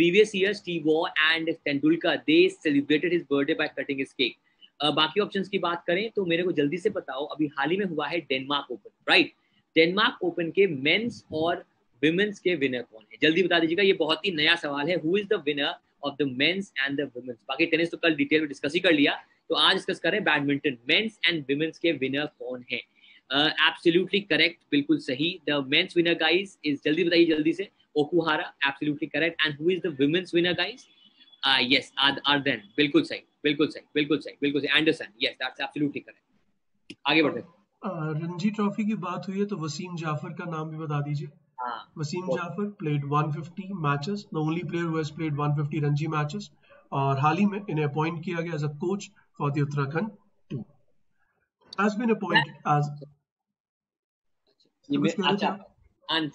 Previous years, Steve Waugh and Tendulkar they celebrated his birthday by cutting his cake. Uh, बाकी options की बात करें तो मेरे को जल्दी से बताओ, अभी हाल ही में हुआ है Denmark open, right? Denmark open के मेंस और विमेंस के विनर कौन है? जल्दी बता दीजिएगा, ये बहुत ही नया सवाल है. Who is the winner of the men's and the women's? बाकी टेनिस तो कल डिटेल में डिस्कस ही कर लिया, तो आज डिस्कस कर रहे हैं बैडमिंटन. मेंस एंड विमेंस के विनर कौन है? एब्सोल्युटली करेक्ट, बिल्कुल सही. The men's winner guys is, जल्दी बताइए जल्दी से, Okuhara. Absolutely correct. And who is the women's winner guys? Yes, आर्दन. बिल्कुल सही, बिल्कुल सही, बिल्कुल सही, बिल्कुल सही. Anderson. Yes, that's absolutely correct. आगे बढ़ते हैं. रणजी ट्रॉफी की बात हुई है तो वसीम जाफर का नाम भी बता दीजिए. Wasim Jafar played one hundred fifty matches, the only player who has played one hundred fifty Ranji matches, और हाल ही में इन्हें अपॉइंट किया गया as a coach for the Uttarakhand team. Has been appointed as अच्छा अंत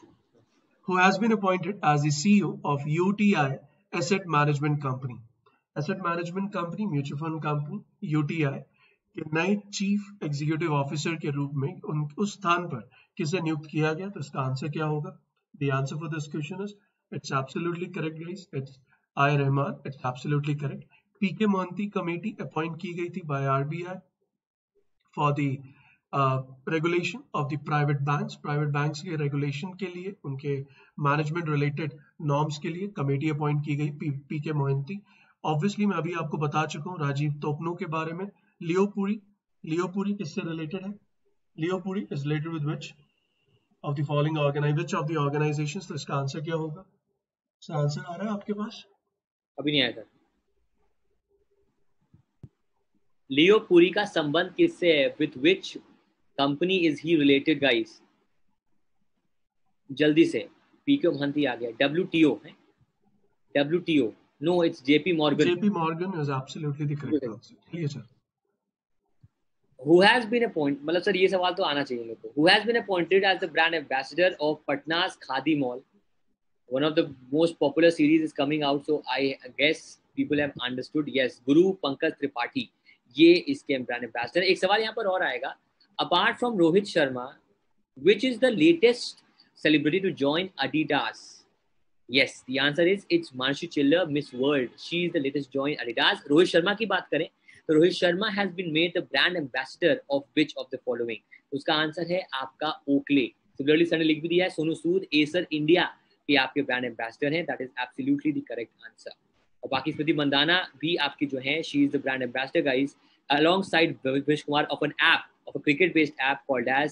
who has been appointed as the C E O of U T I Asset Management Company. Asset Management Company, mutual fund company, U T I के नए chief executive officer के रूप में उन उस स्थान पर किसे नियुक्त किया गया, तो इसका आंसर क्या होगा? The answer for this question is it's absolutely correct guys. It's I Rahman. It's absolutely correct. P K Mohanty committee appoint की गई थी by R B I for the regulation of the private banks. Private banks के regulation के लिए, उनके management related norms के लिए committee appoint की गई पी के मोहंती. ऑब्वियसली मैं अभी आपको बता चुका हूँ राजीव तोपनो के बारे में. लियोपुरी, लियोपुरी किससे रिलेटेड है? लियोपुरी is related with which of the following organise of the organisations. तो इसका आंसर क्या होगा? इसका आंसर आ रहा है आपके पास अभी नहीं आएगा. लियोपुरी का संबंध किससे है? With which company is he related guys? जल्दी से पीके मोहंती आ गया. डब्ल्यूटीओ है, WTO no, it's JP Morgan. JP Morgan is absolutely the correct answer. Clear sir. Who has been appointed, मतलब सर ये सवाल तो आना चाहिए लोगों को. Who has been appointed as the brand ambassador of Patna's khadi mall. One of the most popular series is coming out, so I guess people have understood. Yes, Guru Pankaj Tripathi ये इसके ब्रांड एम्बेसडर. एक सवाल यहाँ पर और आएगा. Apart from Rohit Sharma, which is the latest celebrity to join Adidas? Yes, the answer is it's Manashu Chillar, Miss World. She is the latest to join Adidas. Rohit Sharma की बात करें तो Rohit Sharma has been made the brand ambassador of which of the following? उसका answer है आपका Oakley. Similarly, sir ने लिख भी दिया है सोनू सूद Acer India के आपके ब्रांड एम्बेसडर हैं. That is absolutely the correct answer. और बाकी स्मृति मंदाना भी आपकी जो है she is the brand ambassador guys, alongside Vinesh Kumar of an app. Of a cricket-based app called as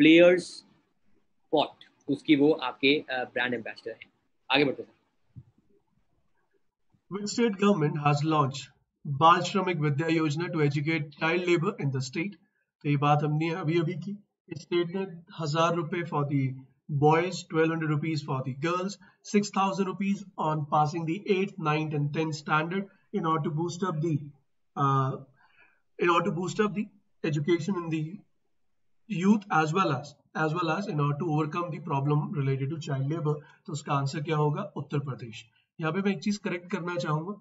Players Spot. उसकी वो आपके brand ambassador हैं. आगे बढ़ते हैं. Which state government has launched बाल श्रमिक विद्या योजना to educate child labour in the state? तो ये बात हमने अभी अभी की. स्टेट ने हजार रुपए for the boys, twelve hundred rupees for the girls, six thousand rupees on passing the eight ninth and tenth standard in order to boost up the in order to boost up the education in the youth as well as as well as in order to overcome the problem related to child labor. तो उसका answer क्या होगा? उत्तर प्रदेश. यहाँ पे मैं एक चीज correct करना चाहूंगा.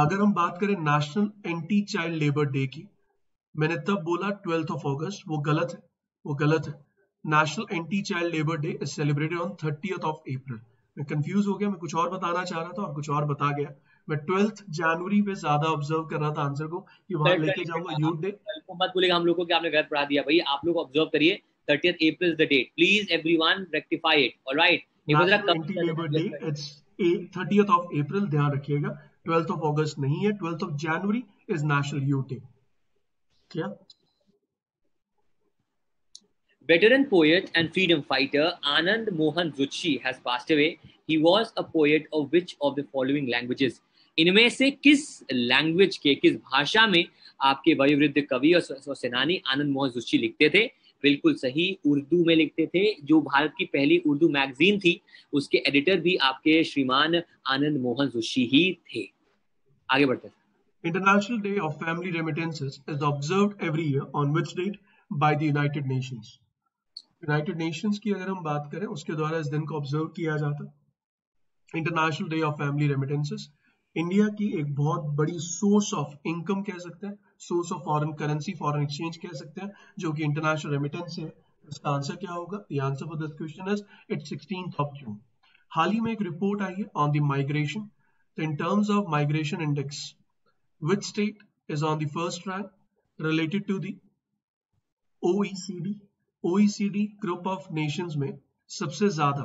अगर हम बात करें national anti child labour day की, मैंने तब बोला ट्वेल्थ ऑफ अगस्त, वो गलत है, वो गलत है. National anti child labour day is celebrated on thirtieth of April. मैं कंफ्यूज हो गया, मैं कुछ और बताना चाह रहा था और कुछ और बता गया. मैं ट्वेल्थ जनवरी पे ज्यादा ऑब्जर्व कर रहा था आंसर को कि वहां लेके जाऊंगा यूथ डे. मत बोलिएगा हम लोगों को कि आपने गलत पढ़ा दिया. भाई आप लोग ऑब्जर्व करिए thirtieth April the date. Please everyone rectify it. Alright, ये मुद्रा company labour day it's thirtieth of April. ध्यान रखिएगा, ट्वेल्थ ऑफ अगस्त नहीं है. Twelfth of January is national youth day. क्या Veteran poet and freedom fighter Anand Mohan Zuchi has passed away. He was a poet of which of the following languages? इनमें से किस language के, किस भाषा में आपके वयोवृद्ध कवि और सेनानी आनंद मोहन जुच्छी लिखते थे? बिल्कुल सही, उर्दू में लिखते थे. जो भारत की पहली उर्दू मैगजीन थी उसके एडिटर भी आपके श्रीमान आनंद मोहन जुच्छी ही थे. आगे बढ़ते हैं. International Day of Family Remittances is observed every year on which date by the United Nations? United Nations की अगर हम बात करें उसके द्वारा इस दिन को ऑब्जर्व किया जाता. International day of family remittances India की एक बहुत बड़ी सोर्स ऑफ इनकम कह सकते हैं, source of foreign currency, foreign exchange कह सकते हैं, जो कि इंटरनेशनल रेमिटेंस है. इसका आंसर क्या होगा? The answer for this question is it's sixteenth of June. हाल ही में एक रिपोर्ट आई है ऑन द माइग्रेशन. तो in terms of migration index which state is on the first rank related to the OECD? O E C D group of nations में सबसे ज्यादा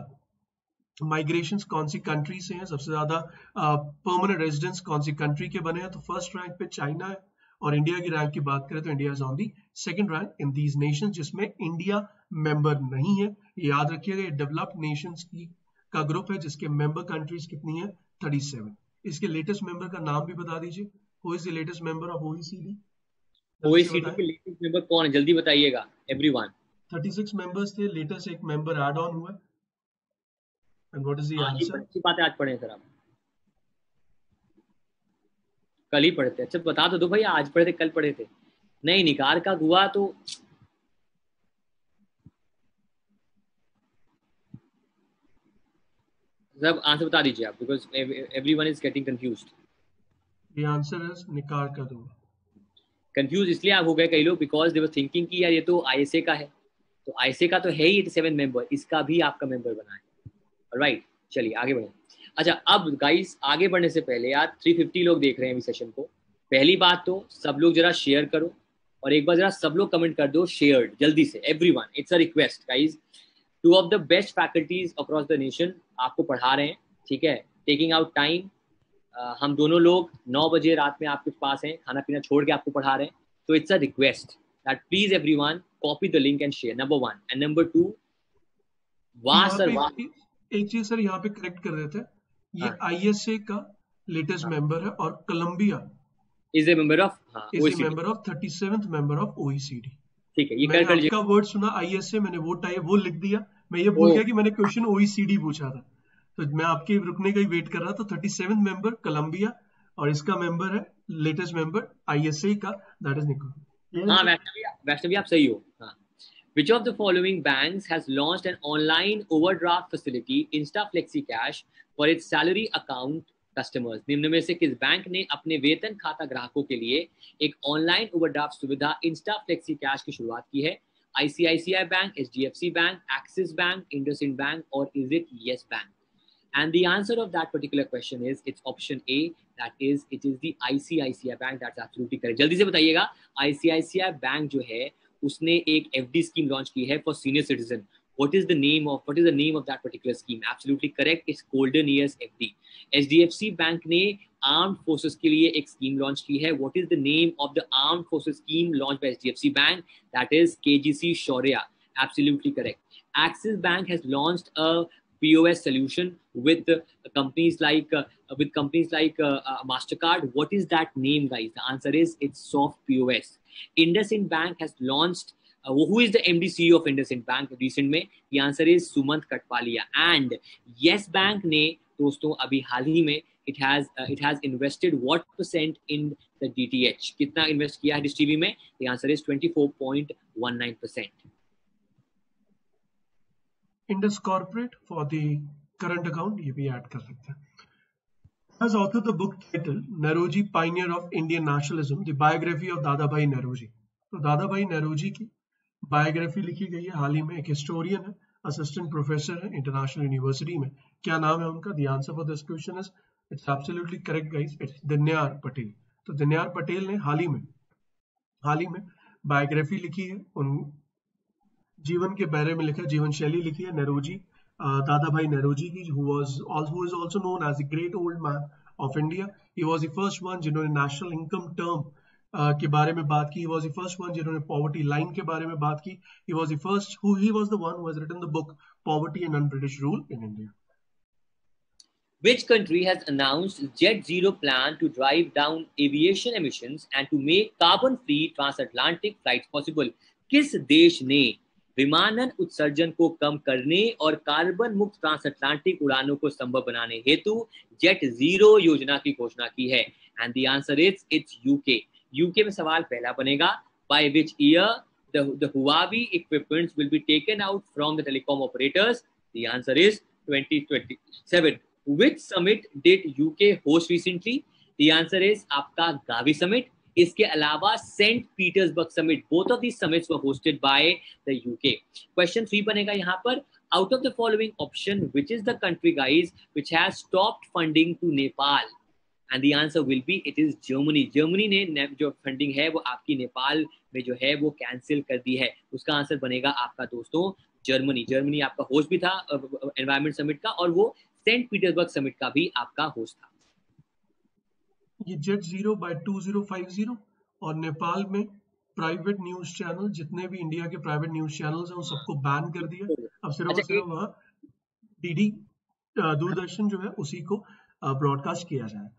माइग्रेशंस कौन सी कंट्री से हैं, सबसे ज्यादा परमानेंट रेजिडेंट्स कौन सी कंट्री के बने हैं? तो फर्स्ट रैंक पे चाइना है. और इंडिया की रैंक की बात करें तो India is on the second rank in these nations जिसमें इंडिया मेंबर नहीं है. याद रखिएगा, ये डेवलप्ड नेशंस की का ग्रुप है जिसके मेंबर कंट्रीज कितनी है? Thirty seven. इसके लेटेस्ट मेंबर का नाम भी बता दीजिए. Who is the latest member of O E C D? O E C D के लेटेस्ट मेंबर कौन है जल्दी बताइएगा एवरीवन. थर्टी सिक्स मेंबर्स थे, लेटेस्ट एक मेंबर ऐड ऑन हुआ. And what is the answer? अच्छी बातें आज पढ़े सर, आप कल ही पढ़ते। अच्छा बता दो भाई, आज पढ़े थे कल पढ़े थे? नहीं, निकार का हुआ तो सब आंसर बता दीजिए आप, because everyone is getting confused. The answer is निकार का हुआ। कंफ्यूज इसलिए आप हो गए कई लोग बिकॉज दे वर थिंकिंग कि यार ये तो आईएसए का है, तो आईएसए का तो है ही सत्तासी मेंबर, इसका भी आपका मेंबर बना है। ऑलराइट, चलिए आगे बढ़ें। अच्छा अब गाइस आगे बढ़ने से पहले यार तीन सौ पचास लोग देख रहे हैं इस सेशन को। पहली बात तो सब लोग जरा शेयर करो और एक बार जरा सब लोग कमेंट कर दो शेयर जल्दी से everyone. It's a request guys. Two of the best faculties across the nation आपको पढ़ा रहे हैं, ठीक है, टेकिंग आउट टाइम। Uh, हम दोनों लोग नौ बजे रात में आपके पास हैं, खाना पीना छोड़ के आपको पढ़ा रहे हैं। तो it's a request that please everyone copy the link and share, number one. And number two, वाह सर वाह, एक चीज सर यहाँ पे करेक्ट कर रहे थे, ये आईएसए का लेटेस्ट मेंबर है और Colombia is a member of member of सैंतीसवें मेंबर ऑफ ओईसीडी, ठीक है। ये करेक्ट कर लिया। वर्ड सुना आईएसए, मैंने वो टाइप वो लिख दिया, मैं ये भूल गया कि मैंने क्वेश्चन ओईसीडी पूछा था, तो मैं आपके रुकने का ही वेट कर रहा था। सैंतीसवें मेंबर कोलंबिया और इसका मेंबर है लेटेस्ट मेंबर आईएसए का, दैट इज निको। हां वैष्णवी, वैष्णवी आप सही हो। हां, which of the following banks has launched an online overdraft facility Insta flexi cash for its salary account customers? निम्न में से किस बैंक ने अपने वेतन खाता ग्राहकों के लिए एक ऑनलाइन ओवरड्राफ्ट सुविधा इंस्टा फ्लेक्सी कैश की शुरुआत की है? ICICI bank, HDFC bank, Axis bank, IndusInd bank और is it yes bank? And the answer of that particular question is it's option A. That is, it is the I C I C I Bank. That's absolutely correct. जल्दी से बताइएगा, I C I C I Bank जो है उसने एक F D scheme launch की है for senior citizen. What is the name of What is the name of that particular scheme? Absolutely correct. It's Golden Years F D. H D F C Bank ने Armed Forces के लिए एक scheme launch की है. What is the name of the Armed Forces scheme launched by H D F C Bank? That is K G C Shaurya. Absolutely correct. Axis Bank has launched a P O S solution with uh, companies like uh, with companies like uh, uh, Mastercard. What is that name, guys? The answer is it's Soft P O S. IndusInd Bank has launched. Uh, who is the M D C E O of IndusInd Bank? Recent में the answer is Sumant Katpalia. And Yes Bank ने दोस्तों अभी हाल ही में it has uh, it has invested what percent in the D T H? कितना invest किया है dish TV में? The answer is twenty-four point one nine percent. Indus Corporate for the current account, ये भी ऐड कर सकते हैं। Has authored the book title Nauroji, Pioneer of Indian Nationalism, the biography of Dada Bhai Nauroji. तो Dada Bhai Nauroji की biography लिखी गई है हाल ही में। एक हिस्टोरियन है, असिस्टेंट प्रोफेसर है इंटरनेशनल यूनिवर्सिटी में। क्या नाम है उनका? The answer for this question is it's absolutely correct guys. It's Dinyar Patel. तो Dinyar Patel ने हाल ही में हाल ही में बायोग्राफी लिखी है, उन जीवन के बारे में लिखा, जीवन शैली लिखी है नेहरूजी, दादा भाई नेहरूजी की। who was who is also known as the great old man of India. He was the first one जिन्होंने नेशनल इनकम टर्म के बारे में बात की। He was the first one जिन्होंने पॉवर्टी लाइन के बारे में बात की। He was the first who he was the one who has written the book Poverty and Un-British Rule in India. Which country has announced Jet Zero plan to drive down aviation emissions and to make carbon-free transatlantic flights possible? किस देश ने विमानन उत्सर्जन को कम करने और carbon मुक्त transatlantic उड़ानों को संभव बनाने हेतु जेट जीरो योजना की घोषणा की है? And the answer is it's UK. UK में सवाल पहला बनेगा, by which year the the Huawei equipments will be taken out from the telecom operators? The answer is twenty twenty-seven। Which summit did UK host recently? The answer is आपका Gavi summit. इसके अलावा Saint Petersburg summit. Both of these summits were hosted by the UK. Question three बनेगा यहाँ पर, out of the following option which is the country guys which has stopped funding to Nepal? And the answer will be it is Germany. Germany ने जो funding है वो आपकी नेपाल में जो है वो कैंसिल कर दी है। उसका आंसर बनेगा आपका दोस्तों जर्मनी। जर्मनी आपका होस्ट भी था एनवायरमेंट समिट का और वो सेंट पीटर्सबर्ग समिट का भी आपका होस्ट था। ये net zero by two thousand fifty और नेपाल में प्राइवेट न्यूज चैनल, जितने भी इंडिया के प्राइवेट न्यूज चैनल्स हैं उन सबको बैन कर दिया। अब सिर्फ अच्छा, सिर्फ वहाँ डीडी दूरदर्शन जो है उसी को ब्रॉडकास्ट किया जाएगा।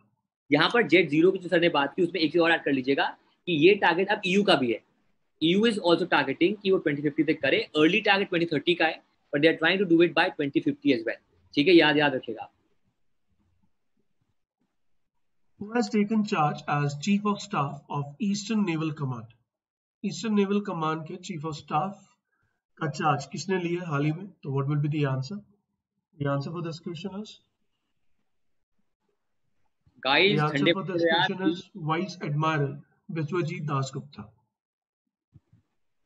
यहाँ पर जेट जीरो की जो सर ने बात की उसमें एक चीज और ऐड कर लीजिएगा कि ये टारगेट अब ईयू का भी है। ईयू इज ऑल्सो टारगेटिंग कि वो ट्वेंटी फिफ्टी तक करे। अर्ली टारगेट ट्वेंटी थर्टी का है, but they are trying to do it by twenty fifty as well. ठीक है, याद याद रखिएगा। Who has taken charge as Chief of Staff of Eastern Naval Command? Eastern Naval Command के Chief of Staff का charge किसने लिया हाल ही में? तो what will be the answer? The answer for this question is guys. The answer for this question is Vice Admiral Biswajit Das Gupta.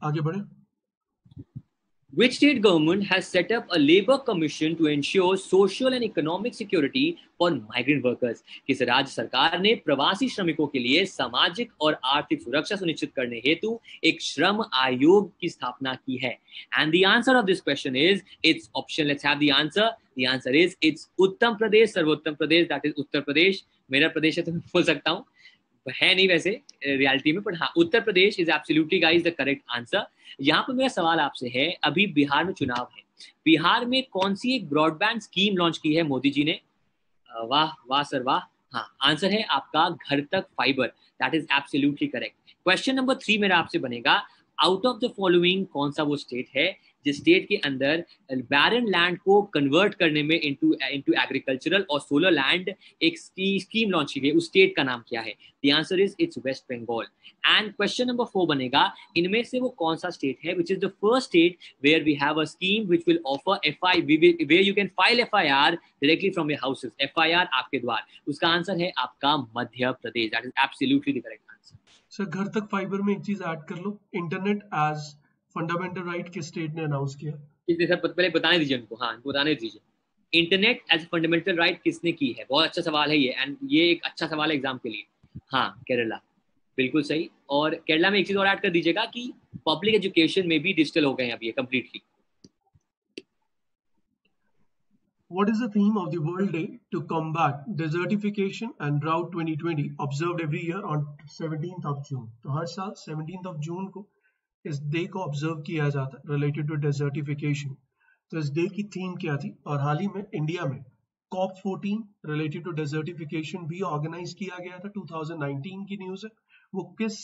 आगे बढ़े। Which state government has set up a labor commission to ensure social and economic security for migrant workers? किस राज्य सरकार ने प्रवासी श्रमिकों के लिए सामाजिक और आर्थिक सुरक्षा सुनिश्चित करने हेतु एक श्रम आयोग की स्थापना की है? And the answer of this question is it's option. Let's have the answer. The answer is it's उत्तम प्रदेश, सर्वोत्तम प्रदेश, that is उत्तर प्रदेश। मेरा प्रदेश है तो मैं बोल सकता हूँ, है नहीं वैसे रियलिटी में, पर हाँ Uttar Pradesh is absolutely guys the correct answer. यहाँ पर मेरा सवाल आपसे है, अभी बिहार में चुनाव है, बिहार में कौन सी एक ब्रॉडबैंड स्कीम लॉन्च की है मोदी जी ने? वाह वाह सर वाह, हाँ आंसर है आपका घर तक fibre, that is absolutely correct. Question number three मेरा आपसे बनेगा, आउट ऑफ द फॉलोइंग कौन सा वो स्टेट है जिस स्टेट के अंदर बैरन लैंड को कन्वर्ट करने में इनटू इनटू एग्रीकल्चरल और सोलर लैंड एक स्कीम लॉन्च की गई, उस स्टेट का नाम क्या है? The answer is it's waste Bengal. And question number four बनेगा, इनमें से वो कौन सा स्टेट है which is the first state where we have a scheme which will offer FI where you can file FIR directly from your houses, FIR आपके द्वार, उसका आंसर है आपका Madhya Pradesh, that is absolutely the correct answer. Sir घर तक fibre में एक चीज ऐड कर लो, इंटरनेट एज फंडामेंटल राइट के स्टेट ने अनाउंस किया। सर पहले बताने दीजिए उनको, हाँ बताने दीजिए, इंटरनेट एज फंडामेंटल राइट किसने की है? बहुत अच्छा सवाल है ये, एंड ये एक अच्छा सवाल है एग्जाम के लिए। हाँ केरला, बिल्कुल सही। और केरला में एक चीज और ऐड कर दीजिएगा कि पब्लिक एजुकेशन में भी डिजिटल हो गए हैं अब ये completely. What is the theme of the World Day to combat desertification and drought twenty twenty observed every year on seventeenth of June? तो हर साल seventeenth of June को इस डे को ऑब्जर्व किया जाता है रिलेटेड टू डेजर्टिफिकेशन। तो इस डे की थीम क्या थी? और हाल ही में इंडिया में COP fourteen related to desertification भी ऑर्गेनाइज किया गया था, टू थाउजेंड नाइनटीन की न्यूज है। वो किस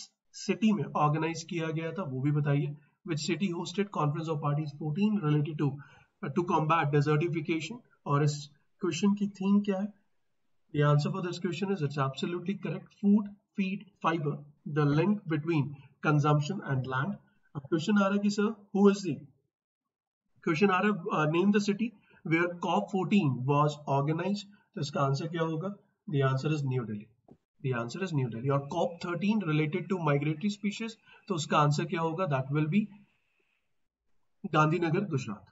सिटी में ऑर्गेनाइज किया गया था वो भी बताइए। Which city hosted conference of parties fourteen related to to combat desertification. और इस क्वेश्चन की थीम क्या है? The answer for this question is it's absolutely correct. Food, feed, fiber, the link between consumption and land. A question आ रहा है कि sir, who is the? Question आ रहा है, name the city where COP fourteen was organized. तो इसका answer क्या होगा? The answer is New Delhi. The answer is New Delhi. और COP thirteen related to migratory species. तो उसका आंसर क्या होगा? That will be Gandhinagar, Gujarat.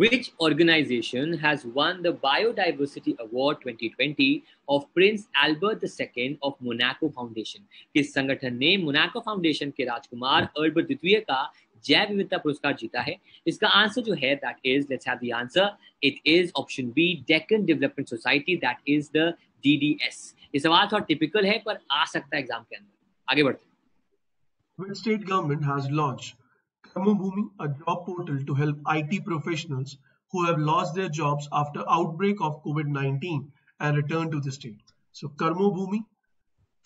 Which organization has won the Biodiversity Award twenty twenty of Prince Albert the Second of Monaco Foundation? किस संगठन ने Monaco foundation के राजकुमार Albert द्वितीय का जैव विविधता पुरस्कार जीता है? इसका आंसर जो है that is, let's have the answer, it is option B Deccan development society, that is the D D S. ये सवाल थोड़ा टिपिकल है पर आ सकता है एग्जाम के अंदर। आगे बढ़ते। Which state government has launched Kamubhoomi, a job portal to help I T professionals who have lost their jobs after outbreak of COVID nineteen and return to the state. So Kamubhoomi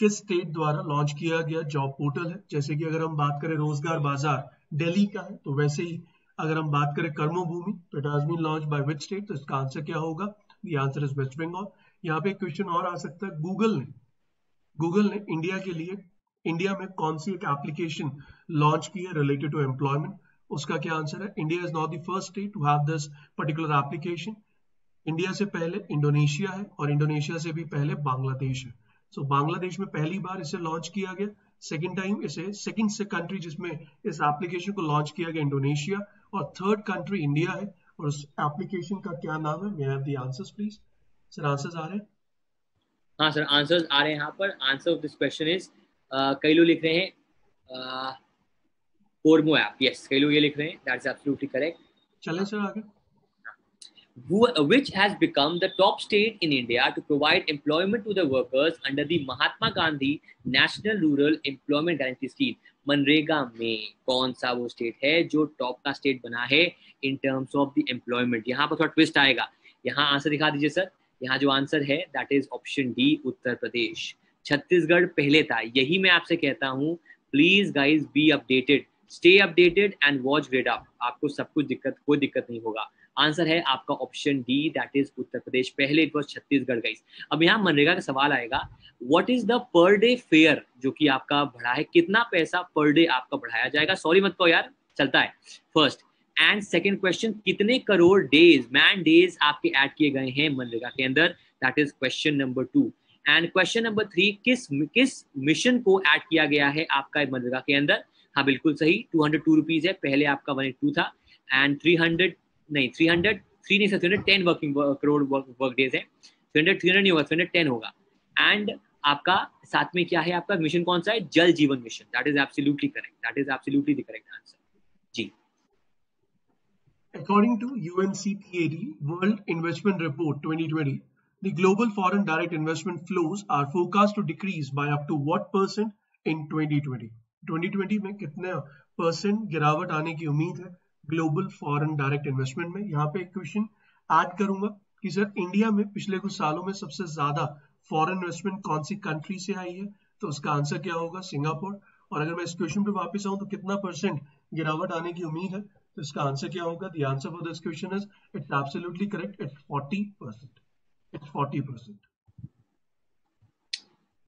किस state द्वारा launch किया गया job portal है? जैसे कि अगर हम बात करें रोजगार बाजार दिल्ली का है, तो वैसे ही अगर हम बात करें Kamubhoomi, तो it has been launch by which state? तो इसका आंसर क्या होगा? The answer is waste Bengal. यहाँ पे क्वेश्चन और आ सकता है, गूगल ने गूगल ने इंडिया के लिए इंडिया में कौन सी एक एप्लीकेशन लॉन्च की है रिलेटेड टू एम्प्लॉयमेंट? उसका क्या आंसर है? India is not the first state to have this particular application. India से पहले इंडोनेशिया है और इंडोनेशिया से भी पहले बांग्लादेश है। सो so, बांग्लादेश में पहली बार इसे लॉन्च किया गया, सेकेंड टाइम इसे सेकेंड से कंट्री जिसमें इस एप्लीकेशन को लॉन्च किया गया इंडोनेशिया, और थर्ड कंट्री इंडिया है। और उस एप्लीकेशन का क्या नाम है? May I have the answers please? Sir answers आ रहे हैं? हाँ सर आंसर्स आ रहे हैं। यहाँ पर answer of this question is, Uh, कई लोग लिख रहे हैं कोरमो ऐप, यस कई लोग ये लिख रहे हैं, दैट्स एब्सोल्युटली करेक्ट। चलें सर आगे। Which has become the top state in India to provide employment to the workers under the Mahatma Gandhi National Rural Employment Guarantee Scheme? MNREGA में कौन सा वो स्टेट है जो टॉप का स्टेट बना है in terms of the employment? यहाँ पर थोड़ा ट्विस्ट आएगा, यहाँ आंसर दिखा दीजिए सर। यहाँ जो आंसर है that is option D Uttar Pradesh. Chhattisgarh पहले था। यही मैं आपसे कहता हूँ, please guys be updated, stay updated and watch grade up, आपको सब कुछ दिक्कत कोई दिक्कत नहीं होगा। आंसर है आपका option D, that is Uttar Pradesh. पहले इट वॉज छत्तीसगढ़ गाइस। अब यहाँ मनरेगा का सवाल आएगा, what is the per day fare जो कि आपका बढ़ा है, कितना पैसा पर डे आपका बढ़ाया जाएगा। सॉरी मत कहो यार, चलता है फर्स्ट एंड सेकेंड क्वेश्चन, कितने करोड़ डेज मैन डेज आपके ऐड किए गए हैं मनरेगा के अंदर, that is question number two. And question number three, किस किस मिशन को ऐड किया गया है आपका मनरेगा के अंदर। हाँ बिल्कुल सही, टू हंड्रेड टू रुपीज है, पहले आपका वन एट टू था। एंड थ्री हंड्रेड नहीं थ्री हंड्रेड थ्री नहीं sir three hundred ten working crore work days है, थ्री हंड्रेड थ्री हंड्रेड नहीं होगा, थ्री हंड्रेड टेन होगा। एंड आपका साथ में क्या है, आपका मिशन कौन सा है, Jal Jeevan mission, that is absolutely correct, that is absolutely the correct answer ji. According to U N C T A D World Investment Report twenty twenty, the global foreign direct investment flows are forecast to decrease by up to what percent in twenty twenty? twenty twenty में कितने percent गिरावट आने की उम्मीद है global foreign direct investment में? यहाँ पे एक क्वेश्चन ऐड करूंगा कि सर इंडिया में पिछले कुछ सालों में सबसे ज्यादा फॉरेन इन्वेस्टमेंट कौन सी कंट्री से आई है, तो उसका आंसर क्या होगा, सिंगापुर। और अगर मैं इस क्वेश्चन पे वापस आऊँ तो कितना परसेंट गिरावट आने की उम्मीद है, तो इसका आंसर क्या होगा, the answer for this question is it's absolutely correct, it's forty percent, it's forty percent।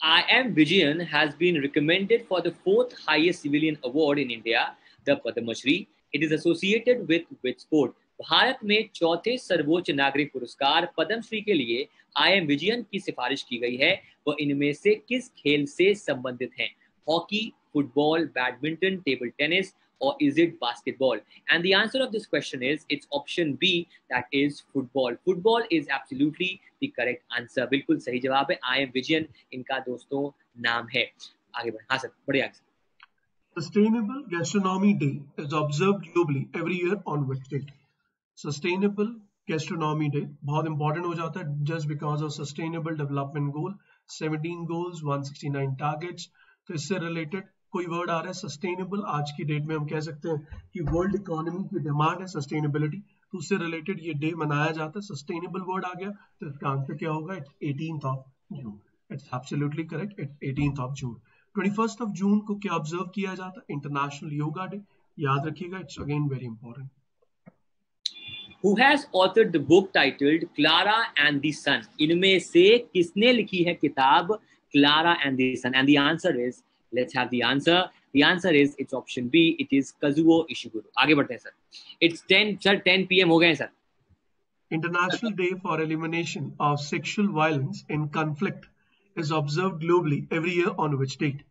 I am Vijayan has been recommended for the fourth highest civilian award in India, the Padma Shri. It is associated with which sport? Bharat में चौथे सर्वोच्च नागरिक पुरस्कार पद्म श्री के लिए I am Vijayan की सिफारिश की गई है, वह इनमें से किस खेल से संबंधित हैं? Hockey, football, badminton, table tennis, or is it basketball? And the answer of this question is it's option B, that is football. Football is absolutely the correct answer. बिल्कुल सही जवाब है, I am Vijayan इनका दोस्तों नाम है। आगे बढ़, हाँ सर बड़े आगे। Sustainable Gastronomy Day is observed globally every year on which date? Sustainable Gastronomy Day बहुत important हो जाता है, just because of Sustainable Development Goal, seventeen goals, one hundred sixty-nine targets, तो इससे related कोई वर्ड आ रहा है सस्टेनेबल, आज की डेट में हम कह सकते हैं कि वर्ल्ड इकोनॉमी की डिमांड है सस्टेनेबिलिटी, तो उससे रिलेटेड ये डे मनाया जाता है। सस्टेनेबल वर्ड आ गया, तो इसका आंसर क्या होगा, it's eighteenth of June, it's absolutely correct, it's eighteenth of June। twenty-first of June को क्या ऑब्जर्व किया जाता है, इंटरनेशनल योगा डे, याद रखिएगा, it's again very important. Who has authored the book titled Clara and the Sun? इनमें से किसने लिखी है किताब Clara and the sun? And the answer is, let's have the answer, the answer is it's option B, it is Kazuo Ishiguro। आगे बढ़ते हैं sir, it's ten sir ten P M हो गए हैं sir. International Day for Elimination of Sexual Violence in Conflict is observed globally every year on which date?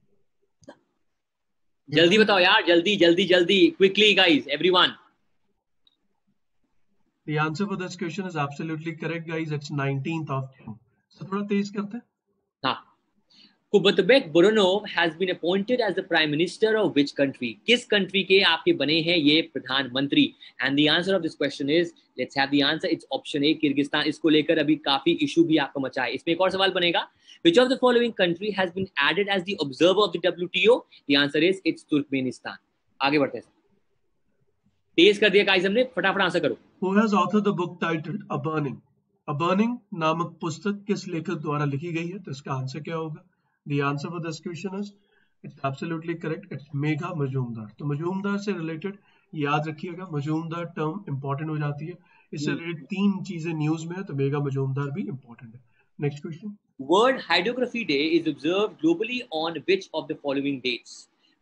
जल्दी बताओ यार, जल्दी जल्दी जल्दी, quickly guys everyone। The answer for this question is absolutely correct guys, it's nineteenth of June। Sir थोड़ा तेज करते हैं। हाँ, Kubotbek Boronov has been appointed as the prime minister of which country? किस कंट्री के आपके बने हैं ये प्रधानमंत्री? And the answer of this question is, let's have the answer, it's option A, Kyrgyzstan। इसको लेकर अभी काफी इशू भी आपको मचा है। इसमें एक और सवाल बनेगा, which of the following country has been added as the observer of the W T O? The answer is it's Turkmenistan। आगे बढ़ते हैं, तेज कर दिया गाइस हमने, फटाफट आंसर करो। Who has authored the book titled A Burning? A Burning नामक पुस्तक किस लेखक द्वारा लिखी गई है, तो इसका आंसर क्या होगा? The answer for this question is it's absolutely correct, it's Megha Majumdar। तो मजूमदार से रिलेटेड याद रखिएगा, मजूमदार टर्म इंपॉर्टेंट हो जाती है, इससे रिलेटेड तीन चीजें न्यूज में है, तो मेघा मजूमदार भी इंपॉर्टेंट है। Next question, world hydrography day is observed globally on which of the following dates?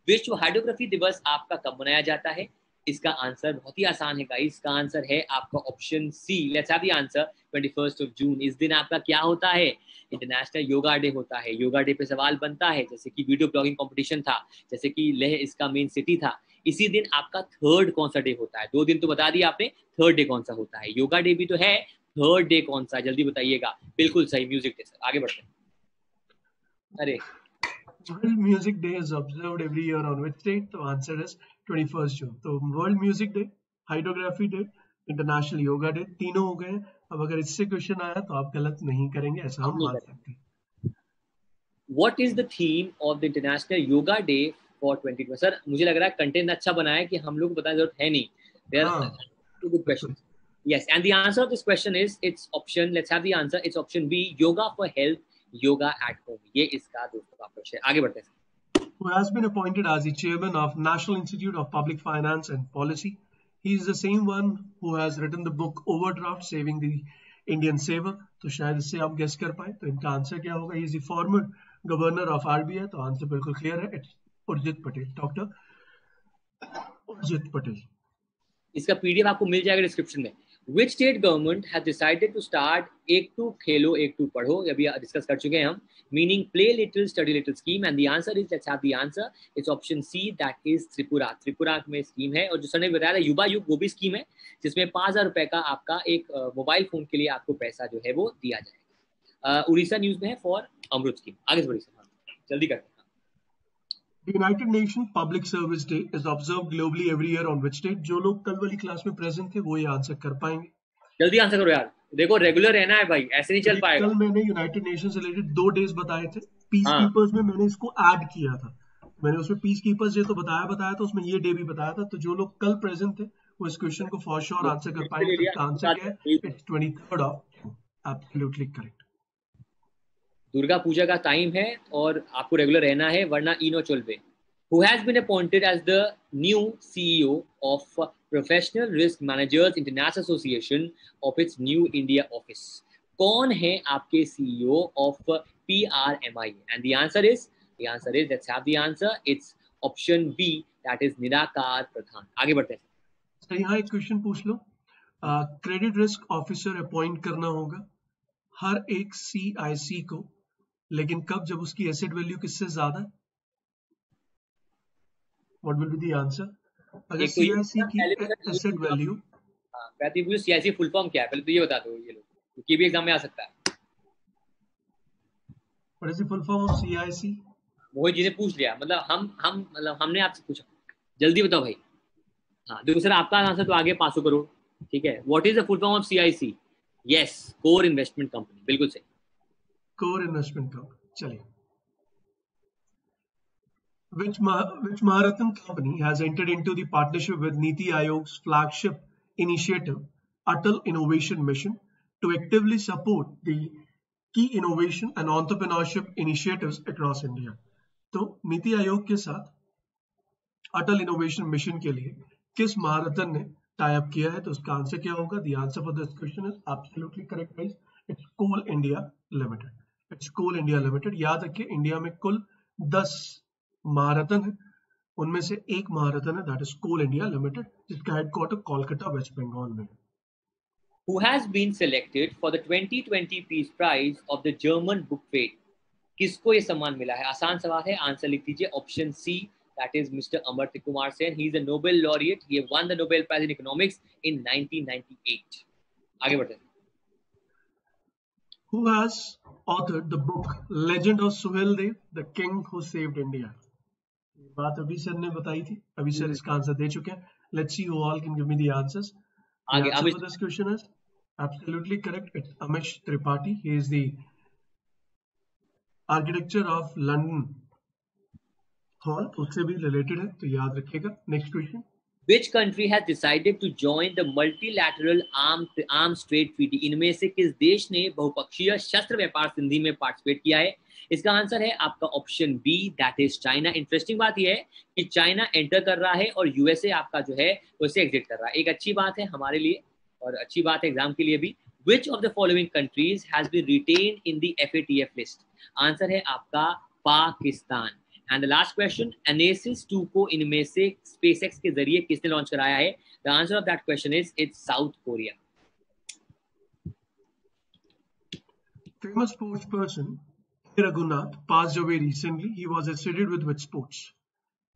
विश्व हाइड्रोग्राफी दिवस आपका कब मनाया जाता है? इसका आंसर बहुत ही आसान है गाइस, इसका आंसर है आपका option C, let's have the answer twenty-first of June। इस दिन आपका क्या होता है, इंटरनेशनल योगा डे होता है। योगा डे पे सवाल बनता है, जैसे कि वीडियो ब्लॉगिंग कंपटीशन था, जैसे कि लेह इसका मेन सिटी था। इसी दिन आपका थर्ड कौन सा डे होता है? दो दिन तो बता दिया आपने, थर्ड डे कौन सा होता है? योगा डे भी तो है, थर्ड डे कौन सा, जल्दी बताइएगा। बिल्कुल सही, म्यूजिक डे सर। आगे बढ़ते हैं, अरे World Music Day is observed every year on which date? The answer is twenty-first June। तो World Music Day, Hydrography Day, International Yoga Day, तीनों हो गए। अब अगर इससे क्वेश्चन आया तो आप गलत नहीं करेंगे, ऐसा हम मान सकते हैं। What is the theme of the International Yoga Day for twenty twenty? Sir मुझे लग रहा है कंटेंट अच्छा बना है कि हम लोग को बताने जरूरत है नहीं। There are two good questions। Yes, and the answer of this question is it's option, let's have the answer, it's option B, Yoga for Health, Yoga at Home। ये इसका दूसरा प्रश्न है। आगे बढ़ते हैं। Who has been appointed as the chairman of National Institute of Public Finance and Policy? He is the same one who has written the book Overdraft, Saving the Indian Saver. तो शायद इससे आप गेस कर पाए तो इनका answer क्या होगा. He is the former governor of RBI. तो आंसर बिल्कुल क्लियर है, उर्जित पटेल, डॉक्टर उर्जित पटेल. इसका पीडीएफ आपको मिल जाएगा डिस्क्रिप्शन में. Which state government has decided to start एक टू खेलो एक टू पढ़ो? अभी डिस्कस कर चुके हैं हम. Meaning play little study little scheme, and the answer is, let's have the answer, it's option C, that is Tripura. Tripura में स्कीम है और जो सर ने बताया था युवा युग, वो भी स्कीम है जिसमें पाँच हजार रुपए का आपका एक मोबाइल फोन के लिए आपको पैसा जो है वो दिया जाएगा. उड़ीसा न्यूज में है फॉर अमृत स्कीम. आगे बढ़िए सर, जल्दी करते हैं. The United Nations Public Service Day is observed globally every year on which date? जो लोग कल वाली क्लास में प्रेजेंट थे वो ये आंसर कर पाएंगे. जल्दी आंसर करो यार, देखो रेगुलर रहना है भाई, ऐसे नहीं चल पाएगा. कल मैंने यूनाइटेड नेशन से रिलेटेड दो डेज बताए थे. पीस कीपर्स में मैंने इसको ऐड किया था, मैंने उसमें पीस कीपर्स डे तो बताया बताया था, उसमें ये डे भी बताया था. तो जो लोग कल प्रेजेंट थे वो इस क्वेश्चन को फॉर श्योर आंसर कर पाएंगे. आंसर क्या है? It's twenty third of, absolutely correct. Durga Puja का टाइम है और आपको रेगुलर रहना है वरना इनो चोलवे. Who has been appointed as the new C E O of Professional Risk Managers International Association of its New India office? कौन है आपके C E O of P R M I? And the answer is, the answer is, let's have the answer, it's option B, that is निराकार प्रधान. आगे बढ़ते हैं. यहाँ एक question पूछ लो, क्रेडिट रिस्क ऑफिसर अपॉइंट करना होगा हर एक C I C को, लेकिन कब? जब उसकी एसेट वैल्यू किससे ज्यादा. What will be the answer? अगर सीआईसी की एसेट वैल्यू, कहती है सीआईसी फुल फॉर्म क्या है पहले तो ये बता दो ये लोग, क्योंकि भी एग्जाम में आ सकता है. What is the full form of CIC? Mohit ji ने पूछ लिया, मतलब हम हम मतलब हमने आपसे पूछा, जल्दी बताओ भाई. हां देखो सर आपका आंसर तो आगे पाँच सौ करोड़, ठीक है. What is the full form of CIC? Yes, core investment company, बिल्कुल सही, कोर इन्वेस्टमेंट कंपनी. चलिए, which which Maharatna company has entered into the partnership with Niti Ayog's flagship initiative Atal Innovation Mission to actively support the key innovation and entrepreneurship initiatives across India? तो नीति आयोग के साथ अटल innovation mission के लिए किस महारत्न ने tie up किया है? तो उसका आंसर क्या होगा? The answer for this question is absolutely correct guys, it's coal India limited. Coal India limited. याद रखिए इंडिया में कुल दस महारत्न है, उनमें से एक महारत्न है that is coal India limited, जिसका हेडक्वार्टर कोलकाता वेस्ट बंगाल में है. Who has been selected for the twenty twenty Peace Prize of the German Book Fair? किसको ये सम्मान मिला है? आसान सवाल है, आंसर लिख दीजिए option C, that is mister Amartya Kumar Sen. He is a Nobel laureate, he won the Nobel prize in economics in nineteen ninety eight. आगे बढ़ते हैं. Who has authored the book Legend of Suhail Dev, The King Who Saved India? ये बात अभी sir ने बताई थी, अभी सर इसका आंसर दे चुके हैं. Let's see who all can give me the answers. आगे Amish, this question is absolutely correct. It's Amish Tripathi. He is the architecture of London Hall. उससे भी related है, तो याद रखिएगा. Next question. Which country has decided to join the multilateral arms arms trade treaty? इनमें से किस देश ने बहुपक्षीय शस्त्र व्यापार संधि में पार्टिसिपेट किया है? इसका आंसर है आपका option B, that is China. Interesting बात यह है कि चाइना एंटर कर रहा है और यूएसए आपका जो है उससे एग्जिट कर रहा है. एक अच्छी बात है हमारे लिए और अच्छी बात है एग्जाम के लिए भी. Which of the following countries has been retained in the F A T F list? Answer है आपका Pakistan. And the last question, Anasis two को इनमें से SpaceX के जरिए किसने लॉन्च कराया है? The answer of that question is it's South Korea. Famous sports person K Raghunath passed away recently. He was associated with which sports?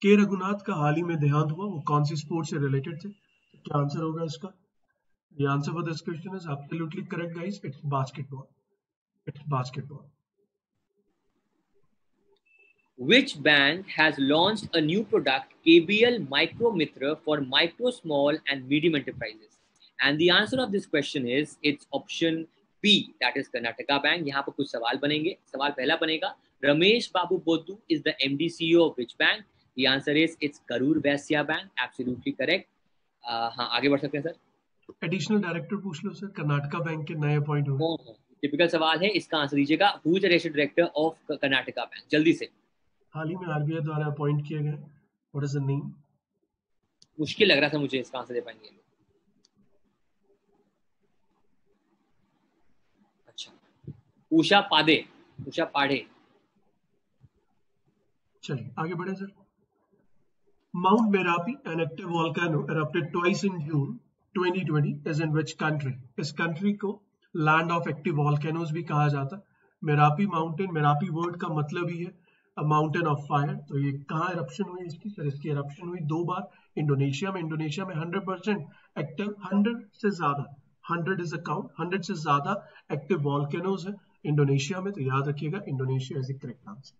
K Raghunath का हाल ही में देहांत हुआ, वो कौन सी स्पोर्ट से रिलेटेड थे? क्या आंसर होगा इसका? The answer for this question is absolutely correct, guys. It's basketball. It's basketball. Which bank has launched a new product K B L Micro Mitra for micro, small and medium enterprises? And the answer of this question is it's option B, that is Karnataka Bank. यहाँ पर कुछ सवाल बनेंगे. सवाल पहला बनेगा, Ramesh Babu Bodhu is the M D C E O of which bank? The answer is it's Karur Vaisya Bank. Absolutely correct. Uh, हाँ आगे बढ़ सकते हैं सर. Additional director पूछ लो सर, Karnataka Bank के नए appoint हुए. Typical सवाल है, इसका आंसर दीजिएगा. Who is the additional director of Karnataka Bank? जल्दी से. हाल ही में आरबीआई द्वारा अपॉइंट किए गए. What is the name? मुश्किल लग रहा था मुझे इसका आंसर दे पाएंगे. उषा पादे उषा पाढ़े। चलिए आगे बढ़े sir. Mount Merapi, an active volcano, erupted twice in June twenty twenty, is in which country? इस country को land of active volcanoes भी कहा जाता है। Merapi mountain, Merapi word का मतलब ही है a mountain of fire। तो ये कहाँ eruption हुई इसकी? सर इसकी eruption हुई दो बार इंडोनेशिया में। इंडोनेशिया में हंड्रेड परसेंट एक्टिव, हंड्रेड से ज्यादा, hundred is a count, hundred से ज्यादा एक्टिव वॉल्केनोज है इंडोनेशिया में। तो याद रखिएगा Indonesia is the correct answer.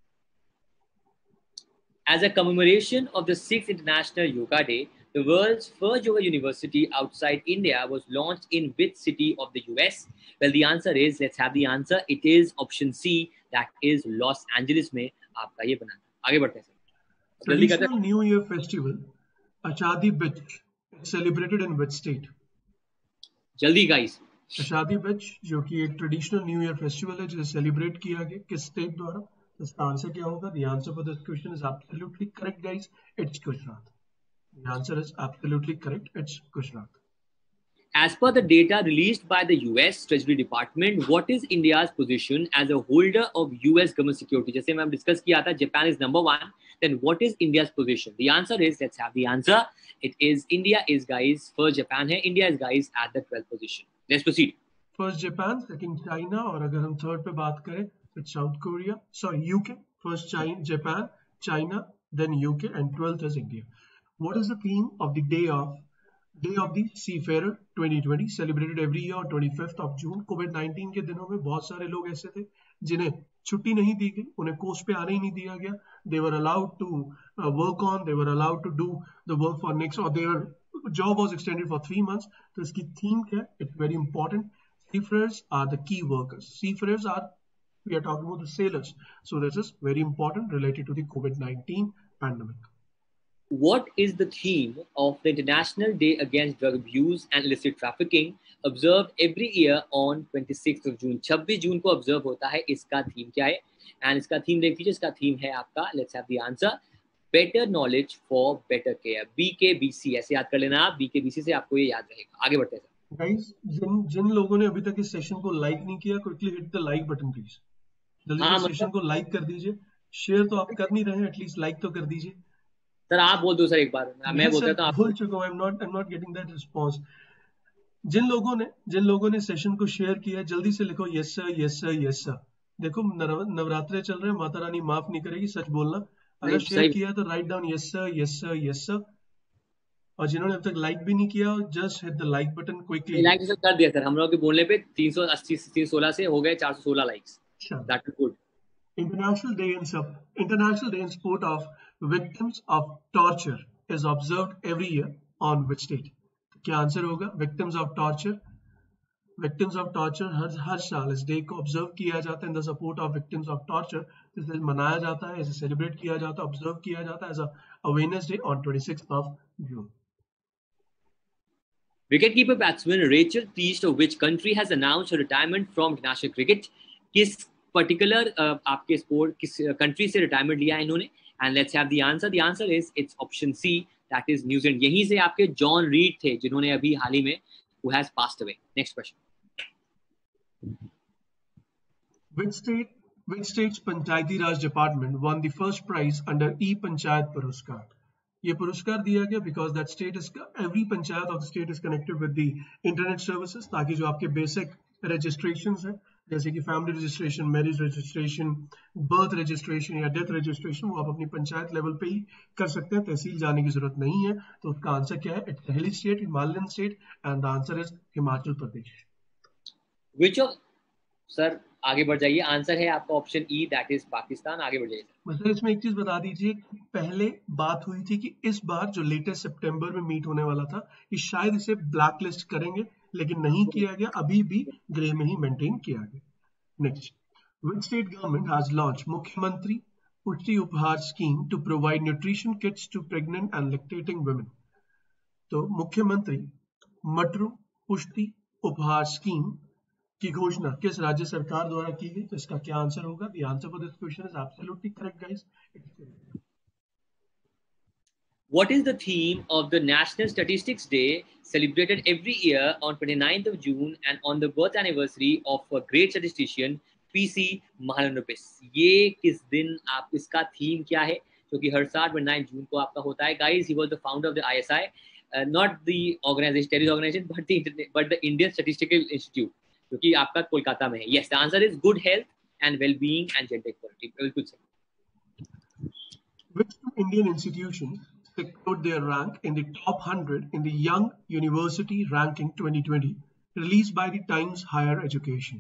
As a commemoration of the sixth International Yoga Day, the world's first yoga university outside India was launched in which city of the U S? Well, the answer is, let's have the answer. It is option C, that is Los Angeles में आपका ये बना। आगे बढ़ते हैं sir. Traditional New Year festival, Ashadi Bij, celebrated in which state? जल्दी guys। Ashadi Bij जो कि एक traditional New Year festival है जिसे celebrate किया गया किस state द्वारा? इसका आंसर क्या होगा? The answer for this question is absolutely correct, guys. It's Gujarat. The answer is absolutely correct. It's Gujarat. As per the data released by the U S Treasury Department, what is India's position as a holder of U S government security? जैसे मैं discuss किया था, Japan is number one. Then what is India's position? The answer is, let's have the answer. It is India is guys first Japan है. India is guys at the twelfth position. Let's proceed. First Japan, second China, और अगर हम third पे बात करें South Korea, sorry U K, first China, Japan, China, then U K, and twelfth is India. What is the theme of the day of day of the seafarer twenty twenty celebrated every year on twenty-fifth of June? Covid nineteen के दिनों में बहुत सारे लोग ऐसे थे जिन्हें छुट्टी नहीं दी गई, उन्हें कोस्ट पे आने ही नहीं दिया गया। They were allowed to work on, they were allowed to do the work for next or their job was extended for three months. तो इसकी theme क्या है? It's very important. Seafarers are the key workers. Seafarers are we are talking about the sailors, so this is very important related to the COVID nineteen pandemic. What is the theme of the International Day Against Drug Abuse and Illicit Trafficking observed every year on twenty-sixth of June? छब्बीस जून को observe होता है, इसका theme क्या है? And इसका theme देख लीजिए, इसका theme है आपका, let's have the answer, better knowledge for better care, B K B C। ऐसे याद कर लेना आप, B K B C से आपको ये याद रहेगा। आगे बढ़ते हैं गाइस। जिन जिन लोगों ने अभी तक इस सेशन को लाइक नहीं किया, quickly hit the like button please. हाँ, सेशन को लाइक कर दीजिए। शेयर तो आप कर नहीं रहे हैं, एटलीस्ट लाइक तो कर दीजिए। सर आप बोल दो सर एक बार, मैं बोलता तो आप बोल चुका हूं। I am not I am not getting that response. जिन लोगों ने जिन लोगों ने सेशन को शेयर किया, जल्दी से लिखो yes sir, yes sir, yes sir. देखो नवरात्रे चल रहे हैं, माता रानी माफ नहीं करेगी, सच बोलना। अगर शेयर किया तो right down yes sir, yes sir, yes sir. और जिन्होंने अब तक लाइक भी नहीं किया, just hit the like button quickly. Like sir कर दिया सर, हम लोग के बोलने पे तीन सौ अस्सी तीन सौ सोलह से हो गए चार सौ सोलह likes. Sure. That is good. International Day in Sub International Day in Support of Victims of Torture is observed every year on which date? क्या आंसर होगा? Victims of Torture. Victims of Torture हर हर साल इस day को observe किया जाता है। In the support of victims of torture, इसे मनाया जाता है, इसे सेलिब्रेट किया जाता है, ऑब्जर्व किया जाता है as a awareness day on twenty-sixth of June. Wicketkeeper batsman Rachel Priest of which country has announced her retirement from international cricket? किस पर्टिकुलर uh, आपके स्पोर्ट किस कंट्री uh, से रिटायरमेंट लिया है इन्होंने? And let's have the answer. The answer is it's option C, that is New Zealand. यहीं से आपके जॉन रीड थे जिन्होंने अभी हाल ही में who has passed away. Next question. Which state which state's Panchayati Raj department won the first prize under E panchayat Puraskar? ये पुरस्कार दिया गया because that state is every panchayat of state is connected with the internet services, ताकि जो आपके बेसिक रजिस्ट्रेशंस है जैसे कि family registration, marriage registration, birth registration या डेथ रजिस्ट्रेशन, वो आप अपनी पंचायत लेवल पे ही कर सकते हैं, तहसील जाने की जरूरत नहीं है। तो उसका आंसर क्या है? It's Delhi state, Himalayan state, and the answer is Himachal Pradesh. Which of sir आगे बढ़ जाइए, आंसर है आपका option E, that is Pakistan. आगे बढ़ जाइए सर। इसमें एक चीज बता दीजिए, पहले बात हुई थी कि इस बार जो लेटेस्ट सितंबर में मीट होने वाला था कि शायद इसे ब्लैक लिस्ट करेंगे, लेकिन नहीं किया गया, अभी भी ग्रे में ही मेंटेन किया गया। Next, which state government has launched Mukhyamantri Pushti Uphar scheme to provide nutrition kits to pregnant and lactating women? तो मुख्यमंत्री मटरू पुष्टि उपहार स्कीम की घोषणा किस राज्य सरकार द्वारा की गई? तो इसका क्या आंसर होगा? The answer for this question is absolutely correct guys. What is the theme of the National Statistics Day celebrated every year on twenty-ninth of June and on the birth anniversary of a great statistician PC Mahalanobis, ये किस दिन आप इसका theme क्या है, क्योंकि हर साल नौ जून को आपका होता है। Guys, he was the founder of the ISI, not the organisation terrorist organisation but the but the Indian statistical institute, जो कि आपका कोलकाता में है। Yes, the answer is good health and wellbeing and gender equality. बिल्कुल सही। Which Indian institution secured their rank in the top one hundred in the Young University Ranking twenty twenty released by the Times Higher Education?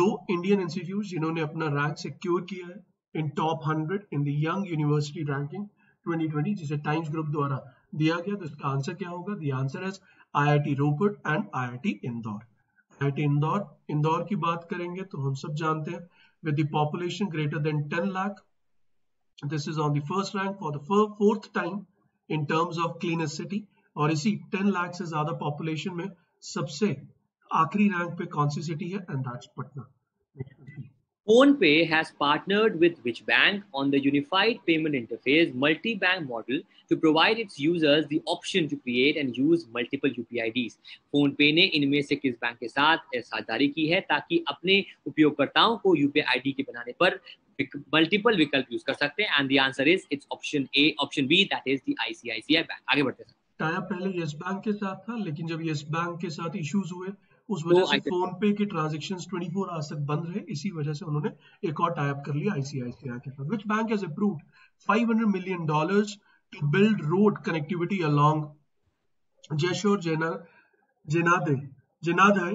दो Indian institute जिन्होंने अपना rank secure किया है in top hundred in the young university ranking twenty twenty, जिसे Times group द्वारा दिया गया, तो इसका आंसर क्या होगा? The answer is IIT Ropar and IIT Indore. IIT Indore Indore की बात करेंगे तो हम सब जानते हैं with the population greater than ten lakh, this is on the first rank for the fourth time in terms of cleanest city, और इसी टेन लाख से ज्यादा पॉपुलेशन में सबसे आखिरी रैंक पे कौन सी सिटी है? And that's Patna. PhonePe has partnered with which bank on the unified payment interface multi-bank model to provide its users the option to create and use multiple U P I Ds? PhonePe ने इनमें से किस bank के साथ साझेदारी की है ताकि अपने उपयोगकर्ताओं को U P I I D के बनाने पर मल्टीपल विकल्प यूज कर सकते हैं? And the answer is it's option A. Option B, that is the I C I C I bank. आगे बढ़ते हैं। टाइप पहले यस बैंक के साथ था, लेकिन जब यस बैंक के साथ इश्यूज हुए उस वजह से फोन पे के ट्रांजैक्शंस चौबीस आवर्स तक बंद रहे, इसी वजह से उन्होंने एक और टाई अप कर लिया आईसीआईसीआई के साथ। Which bank has approved five hundred million dollars to build road connectivity along Jessore Jhenaidah Jhenaidah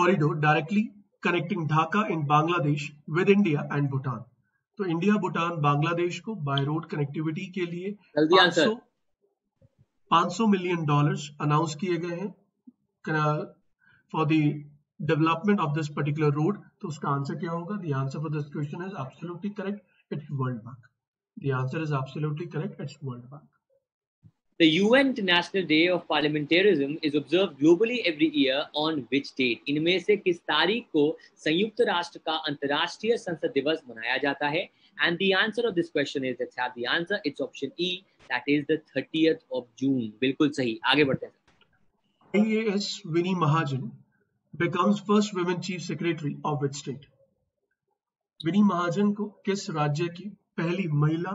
corridor directly connecting Dhaka in Bangladesh with India and Bhutan. तो इंडिया भूटान बांग्लादेश को बाय रोड कनेक्टिविटी के लिए five hundred million dollars announce किए गए हैं for the development of this particular road. तो उसका answer क्या होगा? The answer for this question is absolutely correct. It's World Bank. The answer is absolutely correct. It's World Bank. The U N International Day of Parliamentarism is observed globally every year on which date? इनमें से किस तारीख को संयुक्त राष्ट्र का अंतर्राष्ट्रीय संसद दिवस मनाया जाता है? And the answer of this question is, let's have the answer. It's option E. That is the thirtieth of June. बिल्कुल सही। आगे बढ़ते हैं। I A S Winnie Mahajan becomes first women chief secretary of which state? Winnie Mahajan को किस राज्य की पहली महिला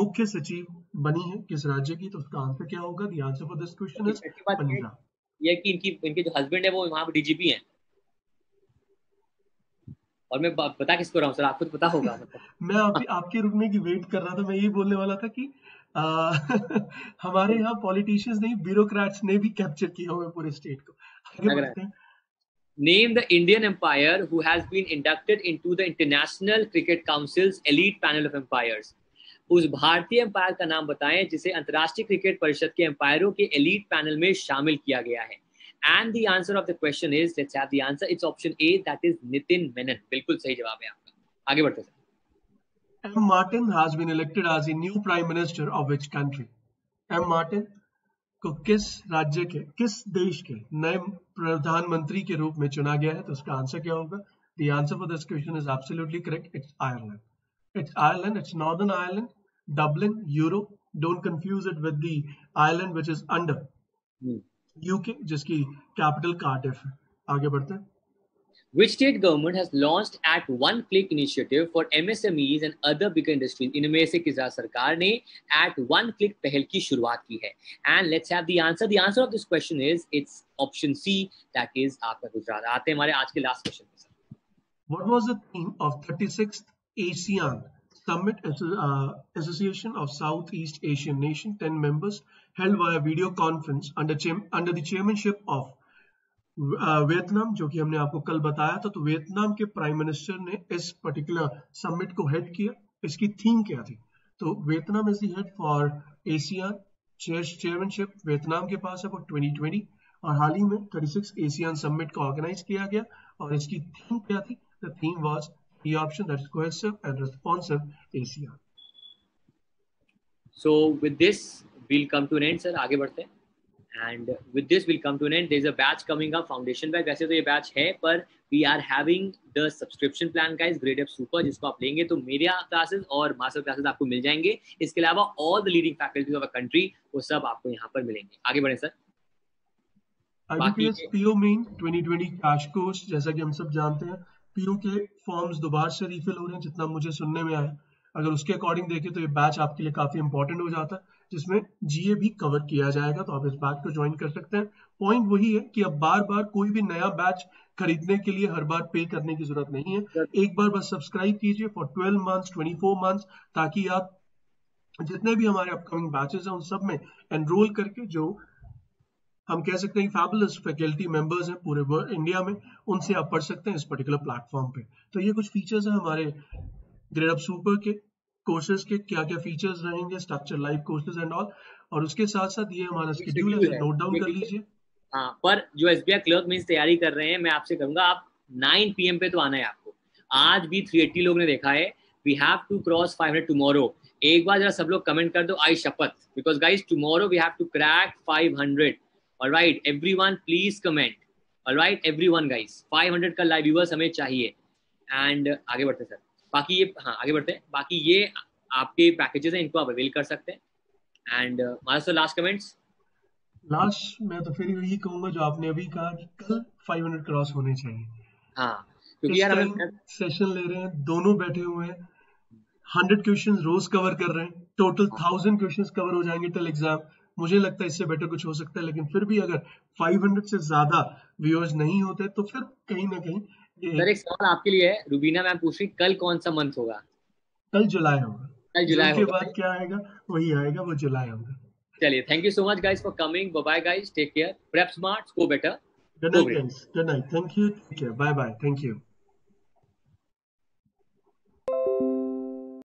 मुख्य सचिव बनी है, किस राज्य की? तो उसका आंसर क्या होगा? The answer for this question is Punjab. ये कि इनकी इनके जो हस्बैंड है वो वहाँ पे डीजीपी हैं। और मैं पता किसको रहा हूँ सर, आपको तो पता होगा। मैं आप, आपके रुकने की वेट कर रहा था, मैं ये बोलने वाला था कि हमारे यहाँ पॉलिटिशियंस नहीं ब्यूरोक्रेट्स ने भी कैप्चर किया हुआ पूरे स्टेट को। आगे बढ़ते हैं। Name the Indian empire who has been inducted into the International Cricket Council's elite panel of empires. उस भारतीय एम्पायर का नाम बताएं जिसे अंतर्राष्ट्रीय क्रिकेट परिषद के एम्पायरों के एलीट पैनल में शामिल किया गया है। And the answer of the question is, let's have the answer. It's option A. That is Nitin Menon. बिल्कुल सही जवाब है आपका। आगे बढ़ते हैं। M. Martin has been elected as the new prime minister of which country? M. Martin को किस राज्य के, किस देश के नए प्रधानमंत्री के रूप में चुना गया है? तो उसका आंसर क्या होगा? The answer for this question is absolutely correct. It's Ireland. It's Ireland. It's Northern Ireland, Dublin, Euro. Don't confuse it with the Ireland which is under hmm. U K, जिसकी कैपिटल कार्डिफ है। आगे बढ़ते हैं। Which state government has launched at one click initiative for M S M Es and other bigger industries? इनमें से किस राज्य सरकार ने at one click पहल की शुरुआत की है? And let's have the answer. The answer of this question is it's option C. That is आपका गुजरात। आते हैं हमारे आज के last question पे sir. What was the theme of thirty-sixth ASEAN Summit uh, Association of Southeast Asian Nation ten members held via video conference under under the chairmanship of Vietnam, जो कि हमने आपको कल बताया था। तो वियतनाम के प्राइम मिनिस्टर ने इस पर्टिकुलर समिट को हेड किया। इसकी थीम क्या थी? तो Vietnam is the head for Asian, chairmanship Vietnam के पास है वो ट्वेंटी ट्वेंटी, और हाल ही में थर्टी सिक्स एशियन समिट को ऑर्गेनाइज किया गया और इसकी थीम क्या थी? The theme was the option that is cohesive and responsive Asia. So with this we'll come to an end. Sir आगे बढ़ते हैं। And with this we'll come to an end. There is a batch coming up, foundation batch. वैसे तो ये batch है, पर we are having the subscription plan guys, grade up super, जिसको आप लेंगे तो मेरे classes और master classes आपको मिल जाएंगे। इसके अलावा all the leading faculties of our country वो सब आपको यहाँ पर मिलेंगे। आगे बढ़ें sir. I B P S P O main twenty twenty crash course, जैसा कि हम सब जानते हैं पीओ के फॉर्म्स दोबारा से रिफिल हो रहे हैं जितना मुझे सुनने में आया। अगर उसके अकॉर्डिंग देखें तो ये बैच आपके लिए काफी इंपॉर्टेंट हो जाता है जिसमें जीए भी कवर किया जाएगा, तो आप इस बैच को ज्वाइन कर सकते हैं। पॉइंट वही है कि अब बार बार कोई भी नया बैच खरीदने के लिए हर बार पे करने की जरूरत नहीं है, एक बार बस सब्सक्राइब कीजिए for twelve months twenty four months ताकि आप जितने भी हमारे अपकमिंग बैचेस हैं उन सब में एनरोल करके जो हम कह सकते हैं फैबुलस फैकल्टी मेंबर्स हैं पूरे इंडिया में उनसे आप पढ़ सकते हैं इस पर्टिकुलर प्लेटफॉर्म पे। तो ये कुछ फीचर्स हैं हमारे ग्रेड अप सुपर के कोर्सेज के, क्या क्या फीचर्स रहेंगे, structure live courses and all, और उसके साथ साथ ये हमारा शेड्यूल है, नोट डाउन कर लीजिए। हाँ, पर जो एसबीआई क्लर्क मेंस तैयारी कर रहे हैं मैं आपसे कहूंगा आप नाइन पीएम पे तो आना है आपको। आज भी तीन सौ अस्सी लोग ने देखा है, we have to cross five hundred tomorrow. एक बार जरा सब लोग कमेंट कर दो आई शपथ, because guys tomorrow we have to crack five hundred. Alright everyone please comment, alright everyone guys five hundred का लाइव व्यूअर्स हमें चाहिए। एंड आगे बढ़ते हैं सर, बाकी ये हाँ आगे बढ़ते हैं, बाकी ये आपके पैकेजेस हैं, इनको आप अवेल कर सकते हैं। And master last comments. Last मैं तो फिर यही कहूंगा जो आपने अभी कहा कि कल फाइव हंड्रेड क्रॉस होने चाहिए। हाँ, क्योंकि यार हम सेशन ले रहे हैं, दोनों बैठे हुए हैं, हंड्रेड क्वेश्चंस रोज कवर कर रहे हैं, टोटल थाउजेंड क्वेश्चंस कवर हो जाएंगे टिल एग्जाम। मुझे लगता है इससे बेटर कुछ हो सकता है, लेकिन फिर भी अगर फाइव हंड्रेड से ज्यादा व्यूअर्स नहीं होते तो फिर कहीं ना कहीं। सर एक सवाल आपके लिए है, रुबीना मैम पूछ रही कल कौन सा मंथ होगा? कल जुलाई होगा। कल जुलाई के बाद क्या आएगा वही आएगा, वो जुलाई होगा। चलिए, thank you so much guys for coming, bye bye guys, take care, prep smart, go better, good night, thank you, take care, bye bye, thank you.